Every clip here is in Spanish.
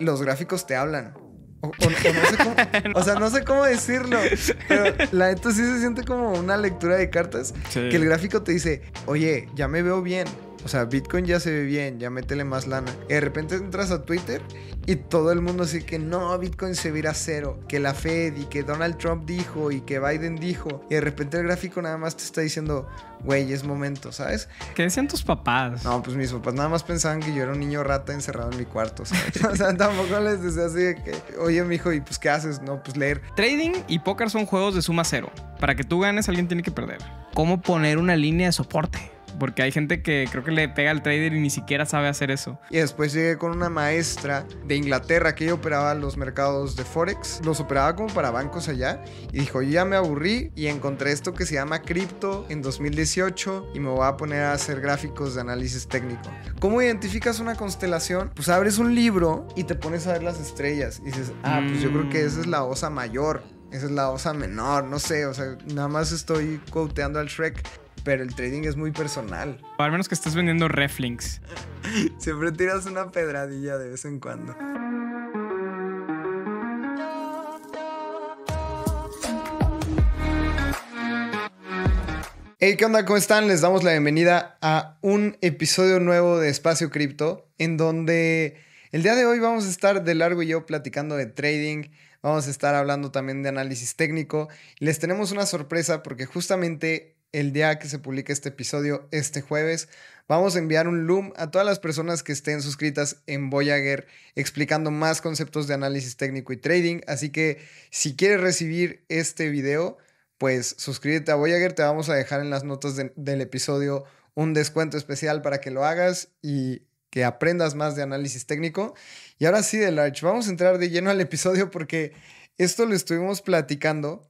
los gráficos te hablan. O no sé cómo, o sea, no sé cómo decirlo, pero la neta sí se siente como una lectura de cartas, sí, que el gráfico te dice, oye, ya me veo bien, o sea, Bitcoin ya se ve bien, ya métele más lana. Y de repente entras a Twitter y todo el mundo dice que no, Bitcoin se virá a cero, que la Fed y que Donald Trump dijo y que Biden dijo. Y de repente el gráfico nada más te está diciendo, güey, es momento, ¿sabes? ¿Qué decían tus papás? No, pues mis papás nada más pensaban que yo era un niño rata encerrado en mi cuarto, ¿sabes? O sea, tampoco les decía así de que, oye, mijo, ¿y pues qué haces? No, pues leer. Trading y póker son juegos de suma cero. Para que tú ganes, alguien tiene que perder. ¿Cómo poner una línea de soporte? Porque hay gente que creo que le pega al trader y ni siquiera sabe hacer eso. Y después llegué con una maestra de Inglaterra que ella operaba los mercados de Forex. Los operaba como para bancos allá. Y dijo, yo ya me aburrí y encontré esto que se llama cripto en 2018 y me voy a poner a hacer gráficos de análisis técnico. ¿Cómo identificas una constelación? Pues abres un libro y te pones a ver las estrellas. Y dices, ah, pues yo creo que esa es la osa mayor, esa es la osa menor, no sé. O sea, nada más estoy quoteando al Shrek. Pero el trading es muy personal. O al menos que estés vendiendo reflinks. Siempre tiras una pedradilla de vez en cuando. Hey, ¿qué onda? ¿Cómo están? Les damos la bienvenida a un episodio nuevo de Espacio Cripto, en donde el día de hoy vamos a estar Delarg0 y yo platicando de trading. Vamos a estar hablando también de análisis técnico. Les tenemos una sorpresa porque justamente el día que se publique este episodio, este jueves, vamos a enviar un Loom a todas las personas que estén suscritas en Voyager explicando más conceptos de análisis técnico y trading. Así que si quieres recibir este video, pues suscríbete a Voyager. Te vamos a dejar en las notas del episodio un descuento especial para que lo hagas y que aprendas más de análisis técnico. Y ahora sí, Delarg, vamos a entrar de lleno al episodio porque esto lo estuvimos platicando,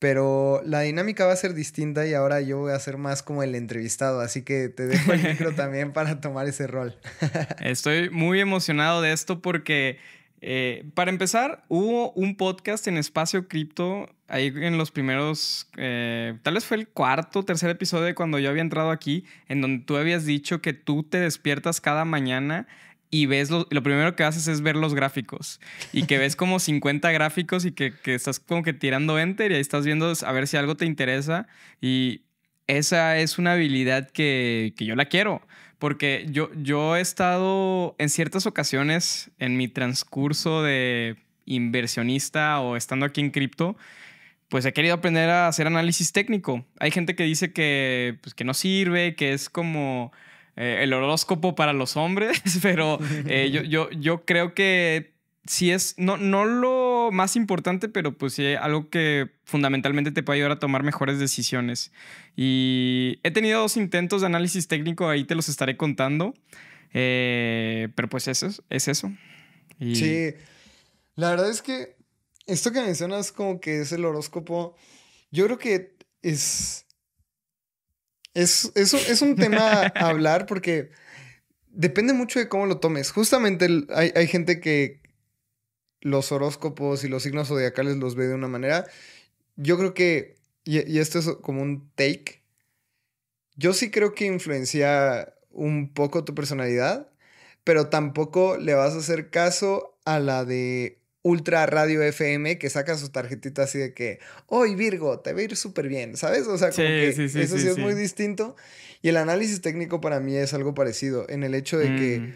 pero la dinámica va a ser distinta y ahora yo voy a ser más como el entrevistado. Así que te dejo el micro también para tomar ese rol. Estoy muy emocionado de esto porque, para empezar, hubo un podcast en Espacio Cripto. Ahí en los primeros, tal vez fue el tercer episodio de cuando yo había entrado aquí, en donde tú habías dicho que tú te despiertas cada mañana y ves lo primero que haces es ver los gráficos. Y que ves como 50 gráficos y que estás como que tirando enter y ahí estás viendo a ver si algo te interesa. Y esa es una habilidad que yo la quiero. Porque yo he estado en ciertas ocasiones en mi transcurso de inversionista o estando aquí en cripto, pues he querido aprender a hacer análisis técnico. Hay gente que dice que, pues, que no sirve, que es como el horóscopo para los hombres, pero yo creo que sí es, no lo más importante, pero pues sí algo que fundamentalmente te puede ayudar a tomar mejores decisiones. Y he tenido dos intentos de análisis técnico, ahí te los estaré contando, pero pues eso. Y sí, la verdad es que esto que mencionas como que es el horóscopo, yo creo que Es un tema a hablar porque depende mucho de cómo lo tomes. Justamente hay gente que los horóscopos y los signos zodiacales los ve de una manera. Yo creo que, y esto es como un take, yo sí creo que influencia un poco tu personalidad, pero tampoco le vas a hacer caso a la de Ultra Radio FM, que saca su tarjetita así de que, hoy Virgo, te va a ir súper bien, ¿sabes? O sea, como sí, es muy distinto. Y el análisis técnico para mí es algo parecido, en el hecho de que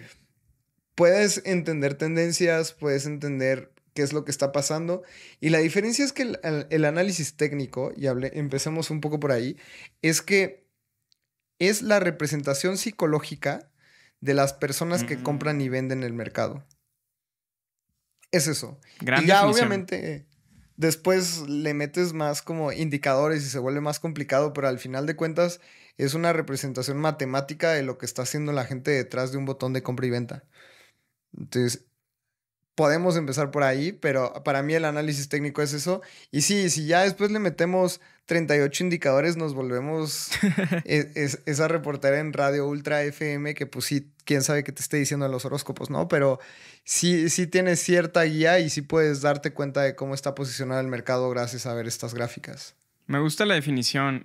puedes entender tendencias, puedes entender qué es lo que está pasando. Y la diferencia es que el análisis técnico, y empecemos un poco por ahí, es que es la representación psicológica de las personas que compran y venden el mercado. Es eso. Gran definición. Ya obviamente después le metes más como indicadores y se vuelve más complicado, pero al final de cuentas es una representación matemática de lo que está haciendo la gente detrás de un botón de compra y venta. Entonces, podemos empezar por ahí, pero para mí el análisis técnico es eso. Y sí, si ya después le metemos 38 indicadores, nos volvemos esa reportera en Radio Ultra FM que pues sí, quién sabe qué te esté diciendo en los horóscopos, ¿no? Pero sí tienes cierta guía y sí puedes darte cuenta de cómo está posicionado el mercado gracias a ver estas gráficas. Me gusta la definición.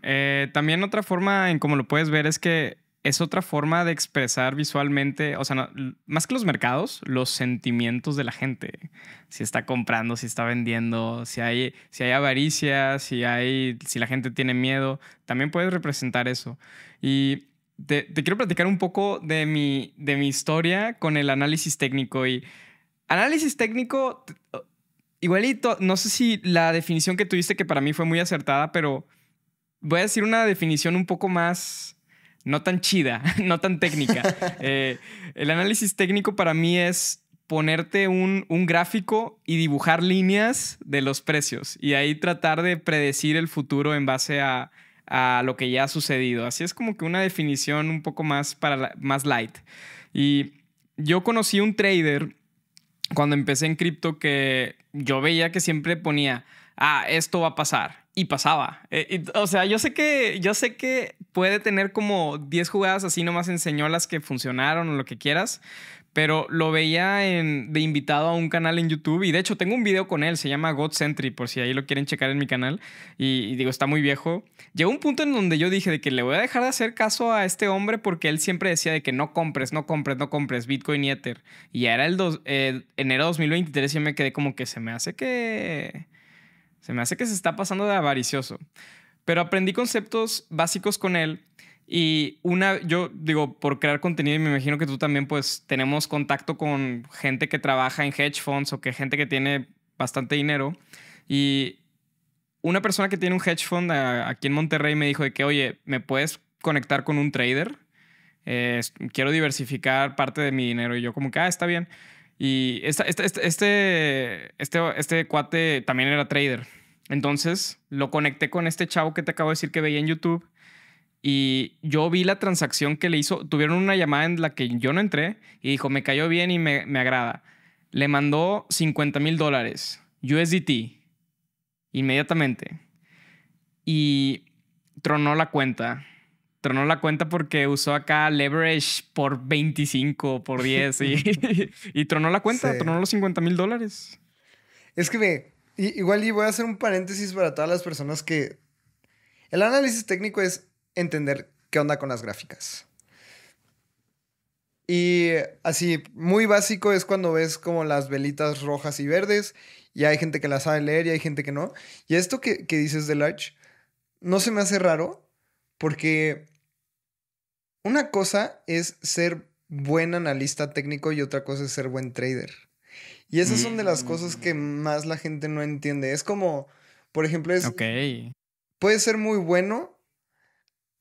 También otra forma en cómo lo puedes ver es que es otra forma de expresar visualmente, o sea, no, más que los mercados, los sentimientos de la gente. Si está comprando, si está vendiendo, si hay avaricia, si la gente tiene miedo, también puedes representar eso. Y te quiero platicar un poco de mi historia con el análisis técnico. Y análisis técnico, igualito, no sé si la definición que tuviste, que para mí fue muy acertada, pero voy a decir una definición un poco más... no tan chida, no tan técnica. El análisis técnico para mí es ponerte un gráfico y dibujar líneas de los precios y ahí tratar de predecir el futuro en base a lo que ya ha sucedido. Así es como que una definición un poco más, más light. Y yo conocí un trader cuando empecé en cripto que yo veía que siempre ponía, ah, esto va a pasar. Y pasaba. O sea, yo sé que puede tener como 10 jugadas así, nomás enseñó las que funcionaron o lo que quieras, pero lo veía de invitado a un canal en YouTube y de hecho tengo un video con él, se llama God Sentry, por si ahí lo quieren checar en mi canal. Y digo, está muy viejo. Llegó un punto en donde yo dije de que le voy a dejar de hacer caso a este hombre porque él siempre decía de que no compres Bitcoin y Ether. Y ya era enero de 2023 y yo me quedé como que se me hace que se está pasando de avaricioso. Pero aprendí conceptos básicos con él. Y yo digo, por crear contenido, y me imagino que tú también, pues, tenemos contacto con gente que trabaja en hedge funds o que gente que tiene bastante dinero. Y una persona que tiene un hedge fund aquí en Monterrey me dijo de que, oye, ¿me puedes conectar con un trader? Quiero diversificar parte de mi dinero. Y yo como que, ah, está bien. Y este cuate también era trader. Entonces lo conecté con este chavo que te acabo de decir que veía en YouTube. Y yo vi la transacción que le hizo. Tuvieron una llamada en la que yo no entré. Y dijo, me cayó bien y me agrada. Le mandó $50,000 USDT. Inmediatamente. Y tronó la cuenta. Tronó la cuenta porque usó acá leverage por 25, por 10 y tronó la cuenta, sí. Tronó los $50,000. Es que igual y voy a hacer un paréntesis para todas las personas que... El análisis técnico es entender qué onda con las gráficas. Y así, muy básico es cuando ves como las velitas rojas y verdes y hay gente que las sabe leer y hay gente que no. Y esto que dices de Large no se me hace raro porque... una cosa es ser buen analista técnico y otra cosa es ser buen trader. Y esas son de las cosas que más la gente no entiende. Es como, por ejemplo, puedes ser muy bueno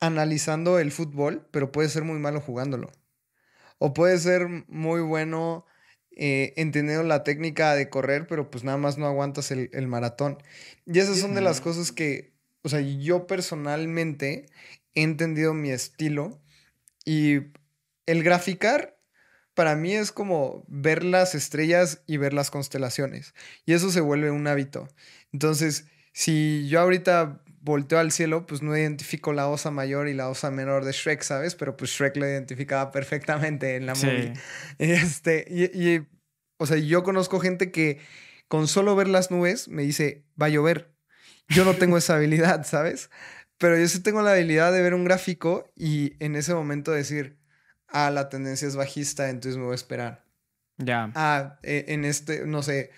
analizando el fútbol, pero puedes ser muy malo jugándolo. O puedes ser muy bueno entendiendo la técnica de correr, pero pues nada más no aguantas el maratón. Y esas son de las cosas que, o sea, yo personalmente he entendido mi estilo. Y el graficar para mí es como ver las estrellas y ver las constelaciones. Y eso se vuelve un hábito. Entonces, si yo ahorita volteo al cielo, pues no identifico la osa mayor y la osa menor de Shrek, ¿sabes? Pero pues Shrek lo identificaba perfectamente en la movie. O sea, yo conozco gente que con solo ver las nubes me dice, va a llover. Yo no tengo esa habilidad, ¿sabes? Pero yo sí tengo la habilidad de ver un gráfico y en ese momento decir, ah, la tendencia es bajista, entonces me voy a esperar. Ya. Ah, en este, no sé,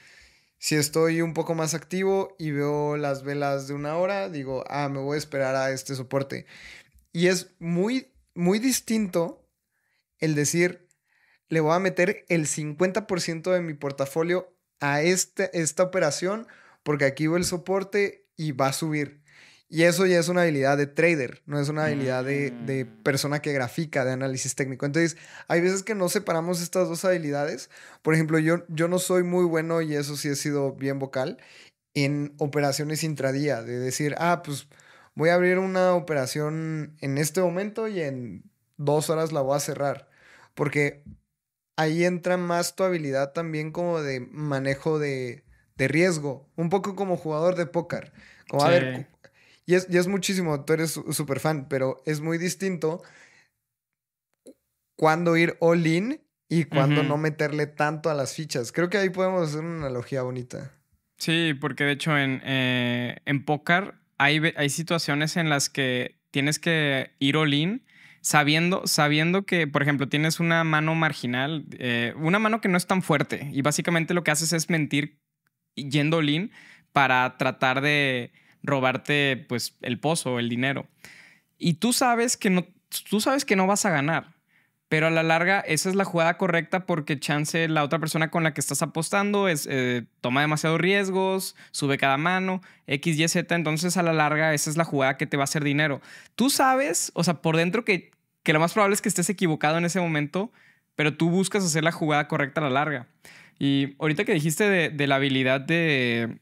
si estoy un poco más activo y veo las velas de una hora, digo, ah, me voy a esperar a este soporte. Y es muy, muy distinto el decir, le voy a meter el 50% de mi portafolio a esta operación porque aquí veo el soporte y va a subir. Y eso ya es una habilidad de trader, no es una habilidad de persona que grafica, de análisis técnico. Entonces, hay veces que no separamos estas dos habilidades. Por ejemplo, yo no soy muy bueno, y eso sí he sido bien vocal, en operaciones intradía. De decir, ah, pues voy a abrir una operación en este momento y en 2 horas la voy a cerrar. Porque ahí entra más tu habilidad también como de manejo de riesgo. Un poco como jugador de póker. Como, sí. A ver... Y es muchísimo, tú eres súper fan, pero es muy distinto cuando ir all in y cuando no meterle tanto a las fichas. Creo que ahí podemos hacer una analogía bonita. Sí, porque de hecho en póker hay situaciones en las que tienes que ir all in sabiendo que, por ejemplo, tienes una mano marginal, una mano que no es tan fuerte, y básicamente lo que haces es mentir yendo lean para tratar de robarte, pues, el pozo, el dinero. Y tú sabes que no vas a ganar, pero a la larga esa es la jugada correcta porque chance la otra persona con la que estás apostando es, toma demasiados riesgos, sube cada mano, X, Y, Z. Entonces a la larga esa es la jugada que te va a hacer dinero. Tú sabes, o sea, por dentro que lo más probable es que estés equivocado en ese momento, pero tú buscas hacer la jugada correcta a la larga. Y ahorita que dijiste de la habilidad de...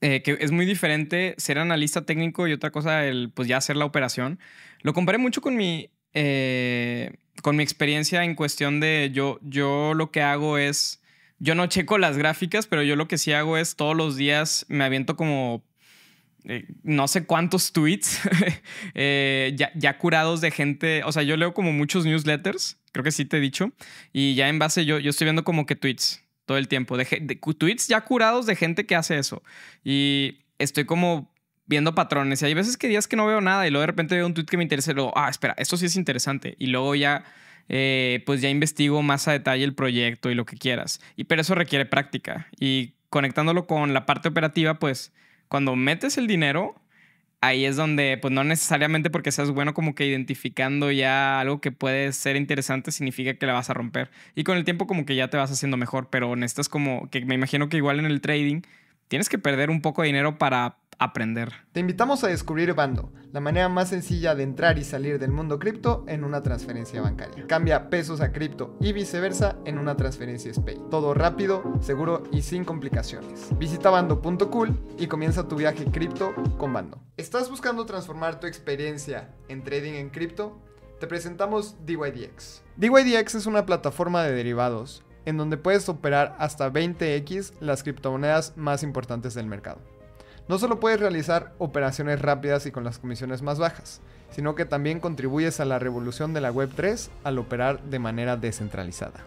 que es muy diferente ser analista técnico y otra cosa, pues ya hacer la operación. Lo comparé mucho con mi experiencia en cuestión de yo lo que hago es... Yo no checo las gráficas, pero yo lo que sí hago es todos los días me aviento como... no sé cuántos tweets ya curados de gente. O sea, yo leo como muchos newsletters, creo que sí te he dicho, y ya en base yo estoy viendo como que tweets todo el tiempo, de tweets ya curados de gente que hace eso, y estoy como viendo patrones, y hay veces que días que no veo nada y luego de repente veo un tweet que me interesa y luego, ah, espera, esto sí es interesante, y luego ya pues ya investigo más a detalle el proyecto y lo que quieras, pero eso requiere práctica. Y conectándolo con la parte operativa, pues cuando metes el dinero, ahí es donde, pues no necesariamente porque seas bueno como que identificando ya algo que puede ser interesante significa que la vas a romper. Y con el tiempo como que ya te vas haciendo mejor, pero necesitas como que, me imagino que igual en el trading, tienes que perder un poco de dinero para aprender. Te invitamos a descubrir Bando, la manera más sencilla de entrar y salir del mundo cripto en una transferencia bancaria. Cambia pesos a cripto y viceversa en una transferencia SPAY. Todo rápido, seguro y sin complicaciones. Visita bando.cool y comienza tu viaje cripto con Bando. ¿Estás buscando transformar tu experiencia en trading en cripto? Te presentamos DYDX. DYDX es una plataforma de derivados en donde puedes operar hasta 20x las criptomonedas más importantes del mercado. No solo puedes realizar operaciones rápidas y con las comisiones más bajas, sino que también contribuyes a la revolución de la Web3 al operar de manera descentralizada.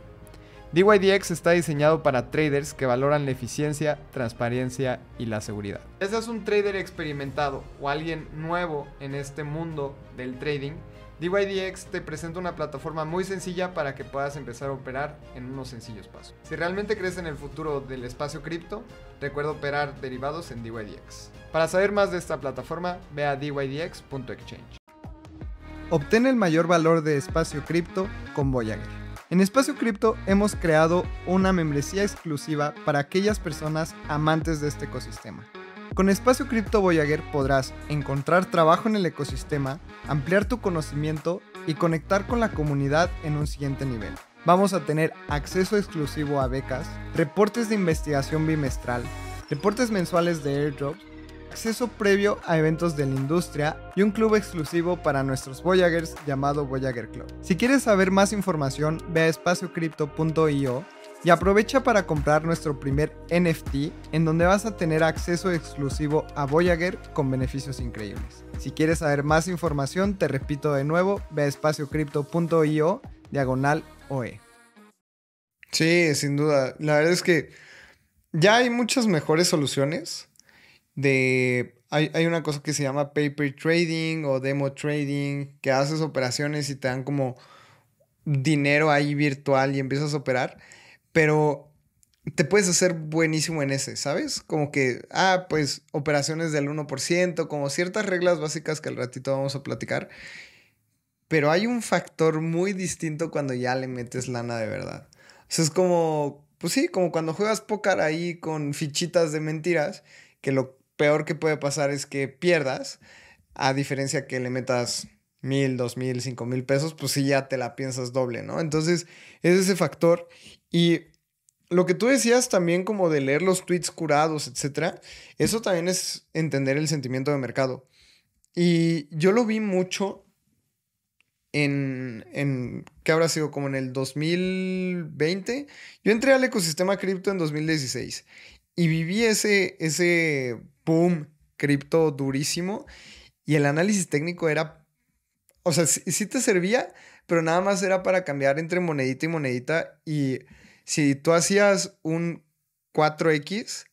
DYDX está diseñado para traders que valoran la eficiencia, transparencia y la seguridad. Si eres un trader experimentado o alguien nuevo en este mundo del trading, DYDX te presenta una plataforma muy sencilla para que puedas empezar a operar en unos sencillos pasos. Si realmente crees en el futuro del espacio cripto, recuerda operar derivados en DYDX. Para saber más de esta plataforma, ve a dydx.exchange. Obtén el mayor valor de espacio cripto con Voyager. En Espacio Cripto hemos creado una membresía exclusiva para aquellas personas amantes de este ecosistema. Con Espacio Cripto Voyager podrás encontrar trabajo en el ecosistema, ampliar tu conocimiento y conectar con la comunidad en un siguiente nivel. Vamos a tener acceso exclusivo a becas, reportes de investigación bimestral, reportes mensuales de airdrops, acceso previo a eventos de la industria y un club exclusivo para nuestros Voyagers llamado Voyager Club. Si quieres saber más información, ve a espaciocrypto.io y aprovecha para comprar nuestro primer NFT, en donde vas a tener acceso exclusivo a Voyager con beneficios increíbles. Si quieres saber más información, te repito de nuevo, ve a espaciocrypto.io/OE. Sí, sin duda. La verdad es que ya hay muchas mejores soluciones. Hay una cosa que se llama paper trading o demo trading, que haces operaciones y te dan como dinero ahí virtual y empiezas a operar. Pero te puedes hacer buenísimo en ese, ¿sabes? Como que, pues, operaciones del 1%, como ciertas reglas básicas que al ratito vamos a platicar. Pero hay un factor muy distinto cuando ya le metes lana de verdad. O sea, es como, pues sí, como cuando juegas póker ahí con fichitas de mentiras, que lo peor que puede pasar es que pierdas, a diferencia que le metas 1,000, 2,000, 5,000 pesos, pues sí ya te la piensas doble, ¿no? Entonces, es ese factor. Y lo que tú decías también como de leer los tweets curados, etcétera, eso también es entender el sentimiento de mercado. Y yo lo vi mucho ¿qué habrá sido? Como en el 2020. Yo entré al ecosistema cripto en 2016 y viví ese boom cripto durísimo, y el análisis técnico era, o sea, sí te servía, pero nada más era para cambiar entre monedita y monedita. Y si tú hacías un 4X,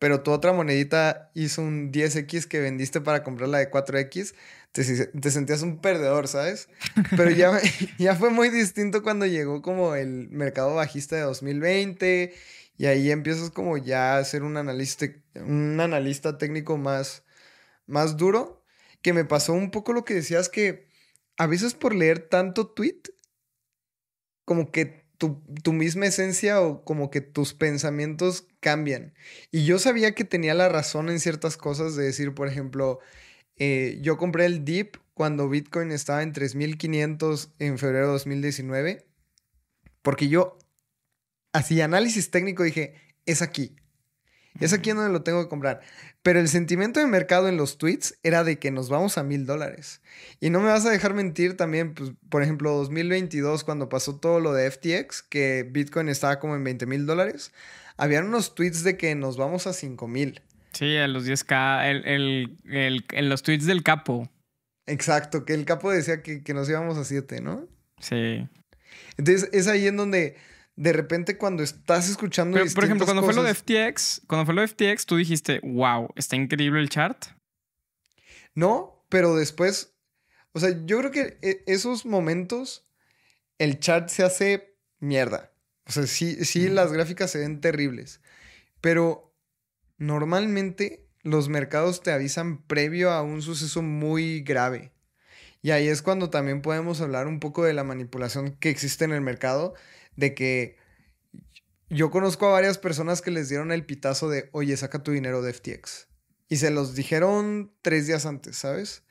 pero tu otra monedita hizo un 10X que vendiste para comprar la de 4X, te sentías un perdedor, ¿sabes? Pero ya fue muy distinto cuando llegó como el mercado bajista de 2020 y ahí empiezas como ya a ser un analista técnico más duro, que me pasó un poco lo que decías, que a veces por leer tanto tweet, como que tu misma esencia o como que tus pensamientos cambian. Y yo sabía que tenía la razón en ciertas cosas, de decir, por ejemplo, yo compré el dip cuando Bitcoin estaba en 3,500 en febrero de 2019, porque yo, así, análisis técnico, dije, es aquí donde lo tengo que comprar. Pero el sentimiento de mercado en los tweets era de que nos vamos a $1,000. Y no me vas a dejar mentir también, pues, por ejemplo, 2022, cuando pasó todo lo de FTX, que Bitcoin estaba como en $20,000, habían unos tweets de que nos vamos a $5,000. Sí, a los 10K, en los tweets del Capo. Exacto, que el Capo decía que nos íbamos a 7, ¿no? Sí. Entonces es ahí en donde... De repente cuando estás escuchando... Pero, por ejemplo, cuando fue lo de FTX, tú dijiste, wow, está increíble el chart. No, pero después... O sea, yo creo que esos momentos el chart se hace mierda. O sea, sí, las gráficas se ven terribles. Pero normalmente los mercados te avisan previo a un suceso muy grave. Y ahí es cuando también podemos hablar un poco de la manipulación que existe en el mercado... De que yo conozco a varias personas que les dieron el pitazo de, oye, saca tu dinero de FTX. Y se los dijeron 3 días antes, ¿sabes?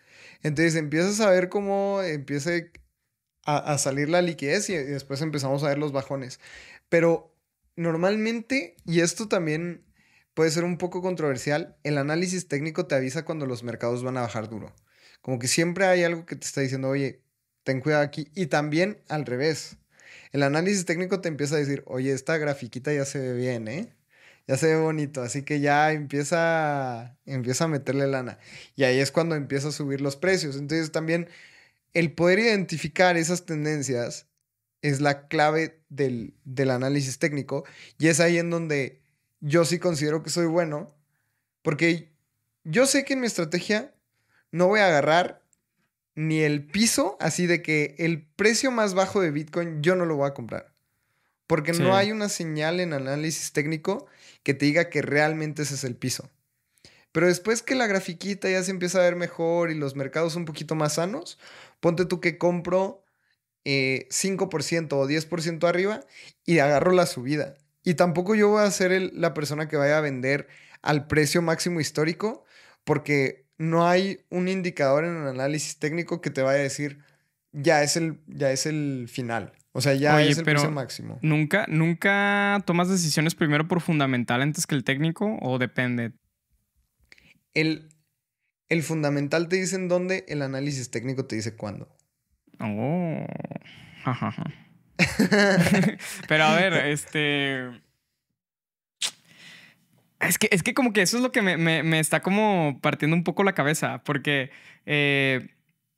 Entonces empiezas a ver cómo empieza a salir la liquidez y después empezamos a ver los bajones. Pero normalmente, y esto también puede ser un poco controversial, el análisis técnico te avisa cuando los mercados van a bajar duro. Como que siempre hay algo que te está diciendo, oye, ten cuidado aquí. Y también al revés. El análisis técnico te empieza a decir, oye, esta grafiquita ya se ve bien, ¿eh? Ya se ve bonito, así que ya empieza a meterle lana. Y ahí es cuando empieza a subir los precios. Entonces también el poder identificar esas tendencias es la clave del análisis técnico. Y es ahí en donde yo sí considero que soy bueno, porque yo sé que en mi estrategia no voy a agarrar ni el piso, así de que el precio más bajo de Bitcoin yo no lo voy a comprar. Porque sí, no hay una señal en análisis técnico que te diga que realmente ese es el piso. Pero después que la grafiquita ya se empieza a ver mejor y los mercados un poquito más sanos, ponte tú que compro 5% o 10% arriba y agarro la subida. Y tampoco yo voy a ser la persona que vaya a vender al precio máximo histórico, porque... No hay un indicador en el análisis técnico que te vaya a decir ya es el final. O sea, ya es el precio máximo. ¿Nunca tomas decisiones primero por fundamental antes que el técnico, o depende? El fundamental te dice en dónde, el análisis técnico te dice cuándo. Oh. Pero a ver, Es que como que eso es lo que me está como partiendo un poco la cabeza, porque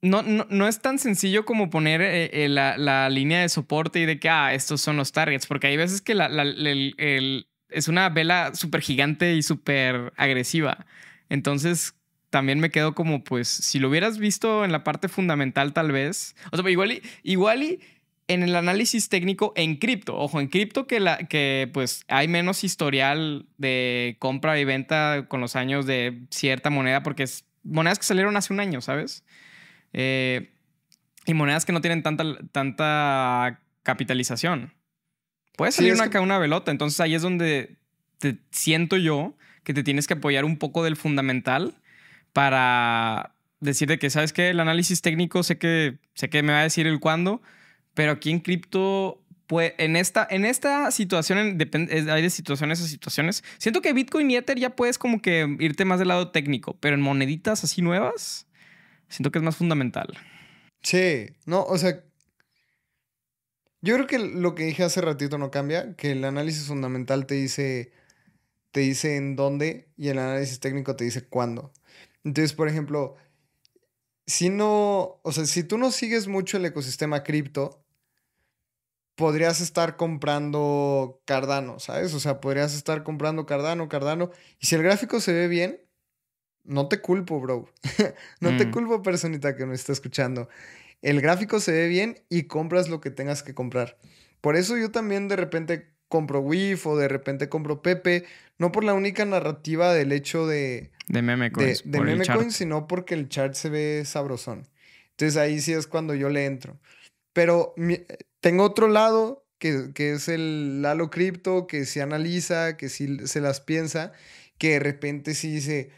no es tan sencillo como poner la línea de soporte y de que, estos son los targets, porque hay veces que es una vela súper gigante y súper agresiva. Entonces también me quedo como, pues, si lo hubieras visto en la parte fundamental tal vez, o sea, igual y en el análisis técnico en cripto, ojo, en cripto que pues hay menos historial de compra y venta con los años de cierta moneda, porque es monedas que salieron hace un año, ¿sabes? Y monedas que no tienen tanta capitalización. Puede salir una velota, entonces ahí es donde te siento yo que te tienes que apoyar un poco del fundamental para decirte que, ¿sabes qué? El análisis técnico sé que me va a decir el cuándo. Pero aquí en cripto, pues, en esta situación, hay de situaciones a situaciones. Siento que Bitcoin y Ether ya puedes como que irte más del lado técnico, pero en moneditas así nuevas, siento que es más fundamental. Sí, no, o sea, yo creo que lo que dije hace ratito no cambia, que el análisis fundamental te dice en dónde y el análisis técnico te dice cuándo. Entonces, por ejemplo, si tú no sigues mucho el ecosistema cripto, podrías estar comprando Cardano, ¿sabes? O sea, podrías estar comprando Cardano. Y si el gráfico se ve bien, No te culpo, bro. No te culpo, personita que me está escuchando. El gráfico se ve bien y compras lo que tengas que comprar. Por eso yo también de repente compro WIF o de repente compro Pepe. No por la única narrativa del hecho de meme coins. De meme coins, sino porque el chart se ve sabrosón. Entonces ahí sí es cuando yo le entro. Pero tengo otro lado que es el Lalo Cripto, que sí analiza, que sí se las piensa, que de repente sí dice...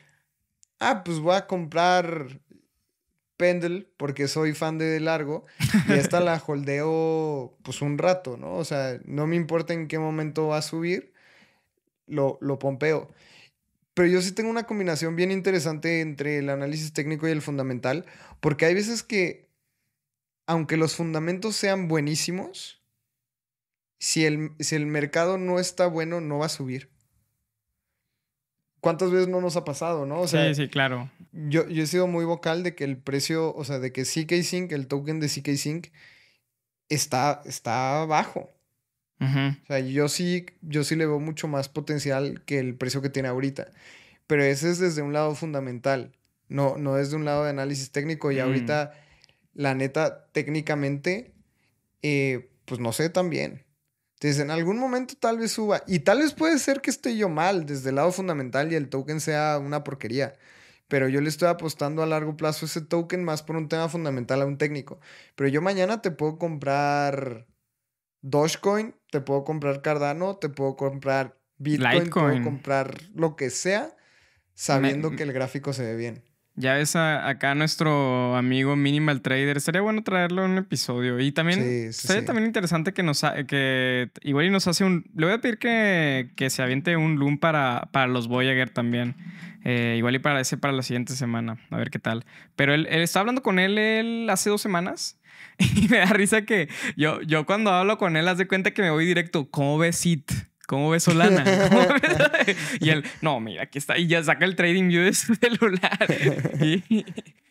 Ah, pues voy a comprar Pendle porque soy fan de Delarg0 y esta la holdeo pues un rato, ¿no? O sea, no me importa en qué momento va a subir, lo pompeo. Pero yo sí tengo una combinación bien interesante entre el análisis técnico y el fundamental, porque hay veces que, aunque los fundamentos sean buenísimos, si el mercado no está bueno, no va a subir. ¿Cuántas veces no nos ha pasado, no? O sea, sí, claro. Yo he sido muy vocal de que el precio, o sea, de que zkSync, el token de zkSync, está bajo. Uh-huh. O sea, yo sí le veo mucho más potencial que el precio que tiene ahorita. Pero ese es desde un lado fundamental, no desde un lado de análisis técnico. Y ahorita, la neta, técnicamente, pues no sé tan bien. Entonces, en algún momento tal vez suba. Y tal vez puede ser que esté yo mal desde el lado fundamental y el token sea una porquería. Pero yo le estoy apostando a largo plazo ese token más por un tema fundamental a un técnico. Pero yo mañana te puedo comprar Dogecoin, te puedo comprar Cardano, te puedo comprar Bitcoin, Litecoin. Puedo comprar lo que sea sabiendo que el gráfico se ve bien. Ya ves acá nuestro amigo Minimal Trader. Sería bueno traerlo en un episodio. Y también sería también interesante que igual y nos hace un... Le voy a pedir que se aviente un loom para los Voyager también. Igual y para la siguiente semana. A ver qué tal. Pero él estaba hablando con él hace 2 semanas. Y me da risa que yo cuando hablo con él, haz de cuenta que me voy directo. ¿Cómo ves it? ¿Cómo ves Solana? Y él, no, mira, aquí está. Y ya saca el TradingView de su celular.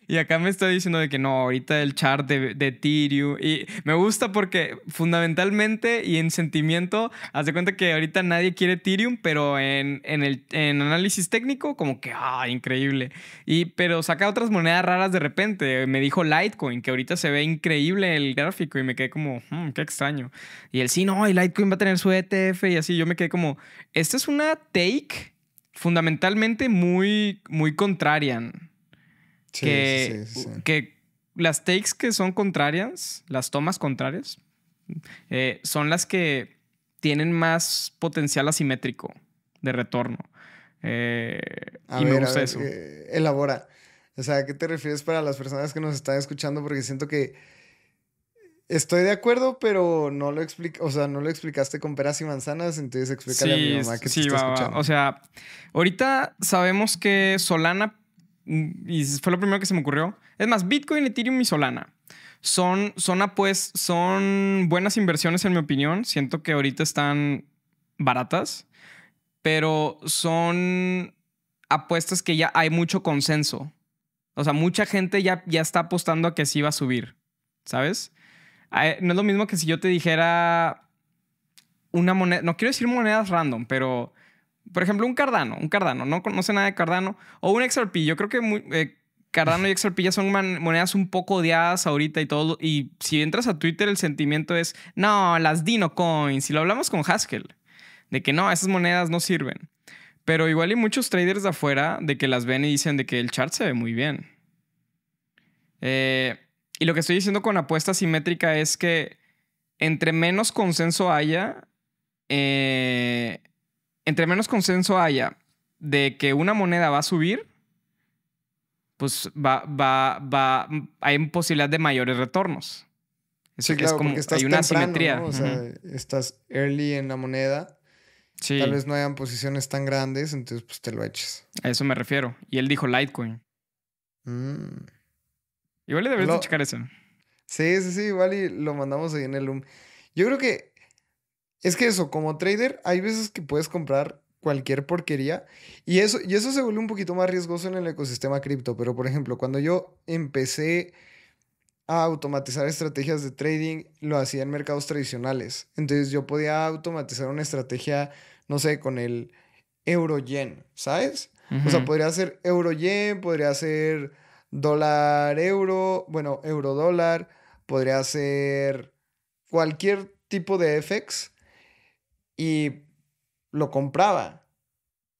Y acá me está diciendo de que no, ahorita el chart de Ethereum. Y me gusta porque fundamentalmente y en sentimiento, haz de cuenta que ahorita nadie quiere Ethereum, pero en análisis técnico, como que, increíble. Pero saca otras monedas raras de repente. Me dijo Litecoin, que ahorita se ve increíble el gráfico y me quedé como, qué extraño. Y él, sí, no, y Litecoin va a tener su ETF y así. Yo me quedé como, esta es una take fundamentalmente muy, muy contrarian. Que las takes que son contrarias, las tomas contrarias, son las que tienen más potencial asimétrico de retorno. Eso. Elabora. O sea, ¿a qué te refieres para las personas que nos están escuchando? Porque siento que estoy de acuerdo, pero no lo explicaste con peras y manzanas, entonces explícale a mi mamá que te está escuchando. O sea, ahorita sabemos que Solana... Y fue lo primero que se me ocurrió. Es más, Bitcoin, Ethereum y Solana son buenas inversiones en mi opinión. Siento que ahorita están baratas, pero son apuestas que ya hay mucho consenso. O sea, mucha gente ya está apostando a que sí va a subir, ¿sabes? No es lo mismo que si yo te dijera una moneda, no quiero decir monedas random, pero... Por ejemplo, un Cardano, no sé nada de Cardano. O un XRP, yo creo que Cardano y XRP ya son monedas un poco odiadas ahorita y todo. Y si entras a Twitter, el sentimiento es, no, las Dino Coins. Y lo hablamos con Haskell, de que no, esas monedas no sirven. Pero igual hay muchos traders de afuera de que las ven y dicen de que el chart se ve muy bien. Y lo que estoy diciendo con apuesta simétrica es que entre menos consenso haya de que una moneda va a subir, pues hay posibilidad de mayores retornos. Eso sí, claro, es como, porque estás hay una temprano, asimetría. ¿No? O sea, estás early en la moneda. Sí. Tal vez no hayan posiciones tan grandes, entonces pues te lo eches. A eso me refiero. Y él dijo Litecoin. Igual le deberías checar eso. Sí, igual y lo mandamos ahí en el Loom. Yo creo que es que eso, como trader, hay veces que puedes comprar cualquier porquería y eso se vuelve un poquito más riesgoso en el ecosistema cripto. Pero, por ejemplo, cuando yo empecé a automatizar estrategias de trading, lo hacía en mercados tradicionales. Entonces, yo podía automatizar una estrategia, no sé, con el euro-yen, ¿sabes? O sea, podría ser euro-yen, podría ser dólar-euro, bueno, euro-dólar, podría ser cualquier tipo de FX y lo compraba.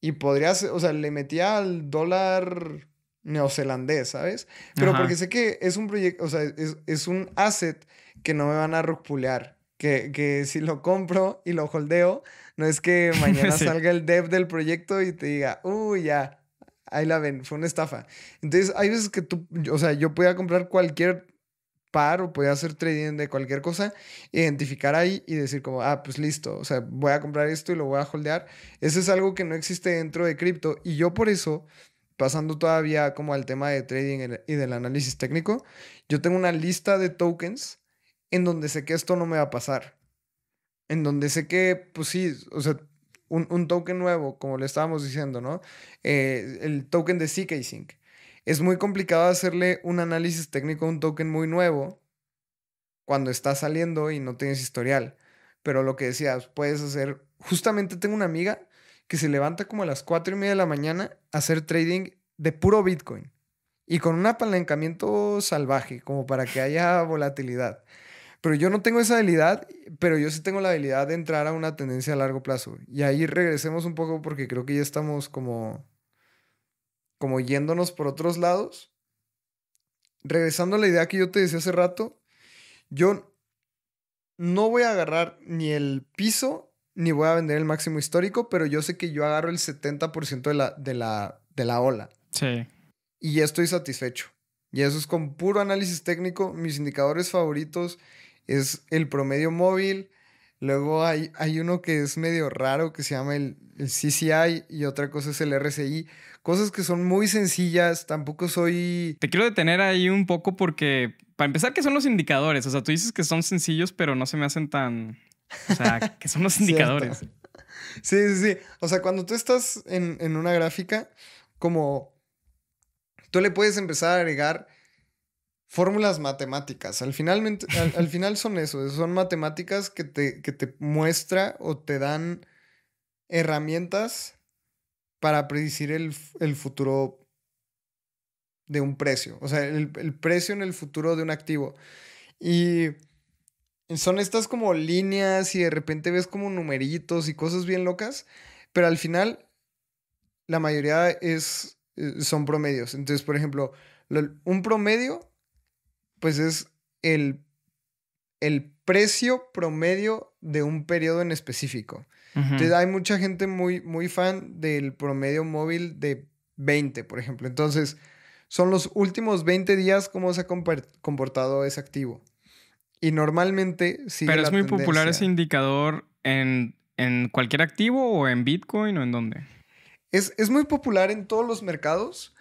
Y podría ser, o sea, le metía al dólar neozelandés, ¿sabes? Pero porque sé que es un proyecto, o sea, es un asset que no me van a rupulear. Que si lo compro y lo holdeo, no es que mañana salga el dev del proyecto y te diga, uy, ya, ahí la ven, fue una estafa. Entonces, hay veces que tú, o sea, yo podía comprar cualquier par o podía hacer trading de cualquier cosa, identificar ahí y decir como, ah, pues listo, o sea, voy a comprar esto y lo voy a holdear. Eso es algo que no existe dentro de cripto y yo por eso, pasando todavía como al tema de trading y del análisis técnico, yo tengo una lista de tokens en donde sé que esto no me va a pasar. En donde sé que, pues sí, o sea, un token nuevo, como le estábamos diciendo, ¿no? El token de zkSync. Es muy complicado hacerle un análisis técnico a un token muy nuevo cuando está saliendo y no tienes historial. Pero lo que decías, puedes hacer... Justamente tengo una amiga que se levanta como a las 4:30 de la mañana a hacer trading de puro Bitcoin. Y con un apalancamiento salvaje, como para que haya volatilidad. Pero yo no tengo esa habilidad, pero yo sí tengo la habilidad de entrar a una tendencia a largo plazo. Y ahí regresemos un poco porque creo que ya estamos como yéndonos por otros lados. Regresando a la idea que yo te decía hace rato, yo no voy a agarrar ni el piso, ni voy a vender el máximo histórico, pero yo sé que yo agarro el 70% de la ola. Sí. Y ya estoy satisfecho. Y eso es con puro análisis técnico. Mis indicadores favoritos es el promedio móvil. Luego hay uno que es medio raro que se llama el CCI y otra cosa es el RSI. Cosas que son muy sencillas. Tampoco soy... Te quiero detener ahí un poco porque, para empezar, ¿qué son los indicadores? O sea, tú dices que son sencillos, pero no se me hacen tan... O sea, ¿qué son los indicadores? Sí, sí, sí. O sea, cuando tú estás en una gráfica, como tú le puedes empezar a agregar fórmulas matemáticas. Al final son eso. Son matemáticas que te muestra o te dan herramientas para predecir el futuro de un precio. O sea, el precio en el futuro de un activo. Y son estas como líneas y de repente ves como numeritos y cosas bien locas. Pero al final la mayoría son promedios. Entonces, por ejemplo, un promedio pues es el precio promedio de un periodo en específico. Uh-huh. Entonces, hay mucha gente muy, muy fan del promedio móvil de 20, por ejemplo. Entonces, son los últimos 20 días cómo se ha comportado ese activo. Y normalmente sigue la tendencia. Pero es muy popular ese indicador en cualquier activo o en Bitcoin o en dónde. Es muy popular en todos los mercados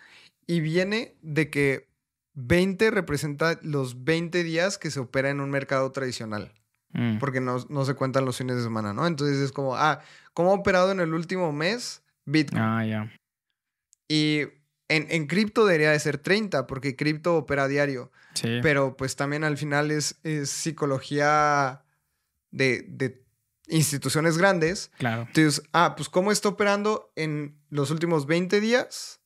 y viene de que 20 representa los 20 días que se opera en un mercado tradicional. Mm. Porque no se cuentan los fines de semana, ¿no? Entonces es como, ¿cómo ha operado en el último mes Bitcoin? Ya. Y en cripto debería de ser 30 porque cripto opera diario. Sí. Pero pues también al final es psicología de instituciones grandes. Claro. Entonces, pues cómo está operando en los últimos 20 días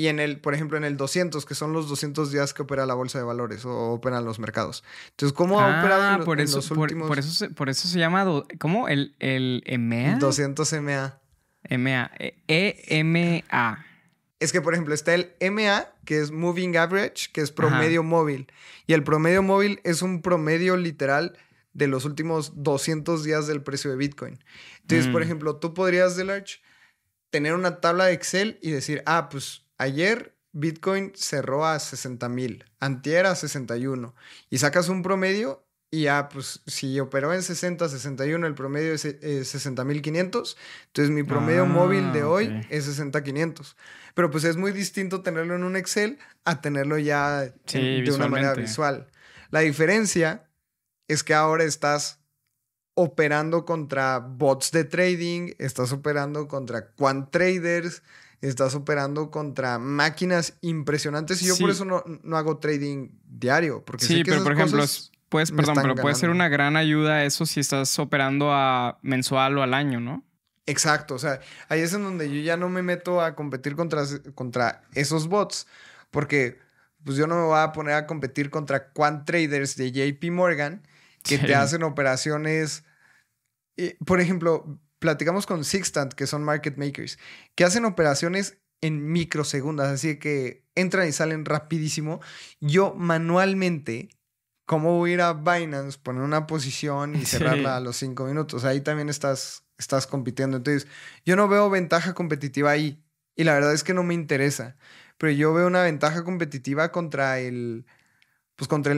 y por ejemplo, en el 200, que son los 200 días que opera la bolsa de valores o operan los mercados. Entonces, ¿cómo ha operado en los últimos... Por eso se llama... ¿Cómo? ¿El EMEA? 200 EMEA. EMEA. EMA. Es que, por ejemplo, está el MA, que es Moving Average, que es promedio móvil. Y el promedio móvil es un promedio literal de los últimos 200 días del precio de Bitcoin. Entonces, por ejemplo, tú podrías, Delarg, tener una tabla de Excel y decir, pues ayer Bitcoin cerró a 60,000, antier a 61. Y sacas un promedio y pues si operó en 60, 61, el promedio es 60,500. Entonces, mi promedio móvil de hoy es 60,500. Pero pues es muy distinto tenerlo en un Excel a tenerlo ya de una manera visual. La diferencia es que ahora estás operando contra bots de trading, estás operando contra quant traders, estás operando contra máquinas impresionantes. Y yo por eso no hago trading diario. Porque sí, sé que pero por ejemplo, puede ser una gran ayuda eso si estás operando a mensual o al año, ¿no? Exacto, o sea, ahí es en donde yo ya no me meto a competir contra esos bots, porque pues yo no me voy a poner a competir contra quant traders de JP Morgan que sí te hacen operaciones. Por ejemplo, platicamos con Sixtant, que son market makers, que hacen operaciones en microsegundos, así que entran y salen rapidísimo. Yo manualmente, ¿cómo voy a ir a Binance, poner una posición y cerrarla a los 5 minutos? Ahí también estás compitiendo. Entonces, yo no veo ventaja competitiva ahí. Y la verdad es que no me interesa. Pero yo veo una ventaja competitiva contra el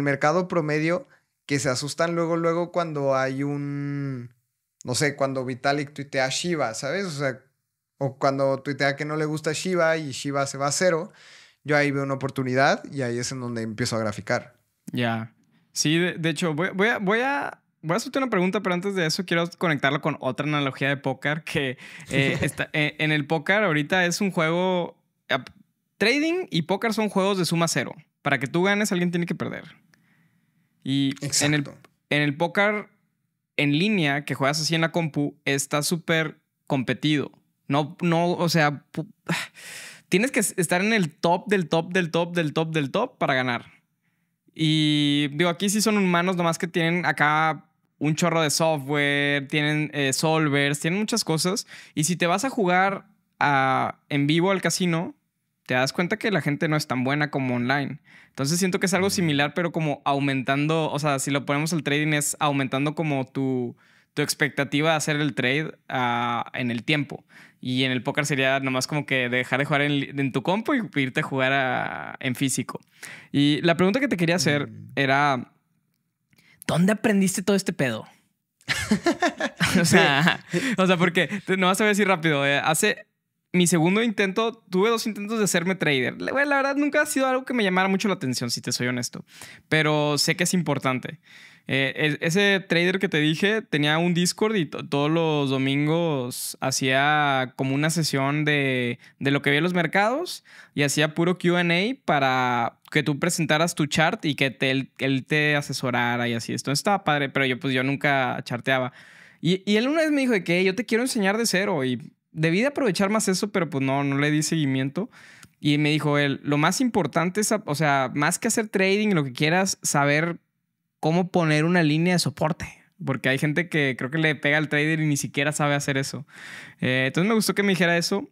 mercado promedio, que se asustan luego cuando hay un... No sé, cuando Vitalik tuitea Shiba, ¿sabes? O sea, o cuando tuitea que no le gusta Shiba y Shiba se va a 0. Yo ahí veo una oportunidad y ahí es en donde empiezo a graficar. Ya. Yeah. Sí, de hecho, voy a hacerte una pregunta, pero antes de eso quiero conectarlo con otra analogía de póker que en el póker ahorita es un juego... Trading y póker son juegos de suma cero. Para que tú ganes, alguien tiene que perder. Y en el póker en línea, que juegas así en la compu, está súper competido. No, o sea, tienes que estar en el top del top del top del top del top para ganar. Y digo, aquí sí son humanos, nomás que tienen acá un chorro de software, tienen solvers, tienen muchas cosas. Y si te vas a jugar en vivo al casino, te das cuenta que la gente no es tan buena como online. Entonces siento que es algo similar, pero como aumentando... O sea, si lo ponemos al trading, es aumentando como tu expectativa de hacer el trade en el tiempo. Y en el póker sería nomás como que dejar de jugar en tu compu y irte a jugar en físico. Y la pregunta que te quería hacer era... ¿Dónde aprendiste todo este pedo? o sea, porque... No vas a decir rápido. Hace... Mi segundo intento, tuve 2 intentos de hacerme trader. Bueno, la verdad, nunca ha sido algo que me llamara mucho la atención, si te soy honesto. Pero sé que es importante. Ese trader que te dije tenía un Discord y todos los domingos hacía como una sesión de lo que veía en los mercados y hacía puro Q&A para que tú presentaras tu chart y que él te asesorara y así. Esto estaba padre, pero yo nunca charteaba. Y él una vez me dijo de que yo te quiero enseñar de cero y... Debí de aprovechar más eso, pero pues no le di seguimiento. Y me dijo él, lo más importante es, o sea, más que hacer trading, lo que quieras, saber cómo poner una línea de soporte. Porque hay gente que creo que le pega al trader y ni siquiera sabe hacer eso. Entonces me gustó que me dijera eso.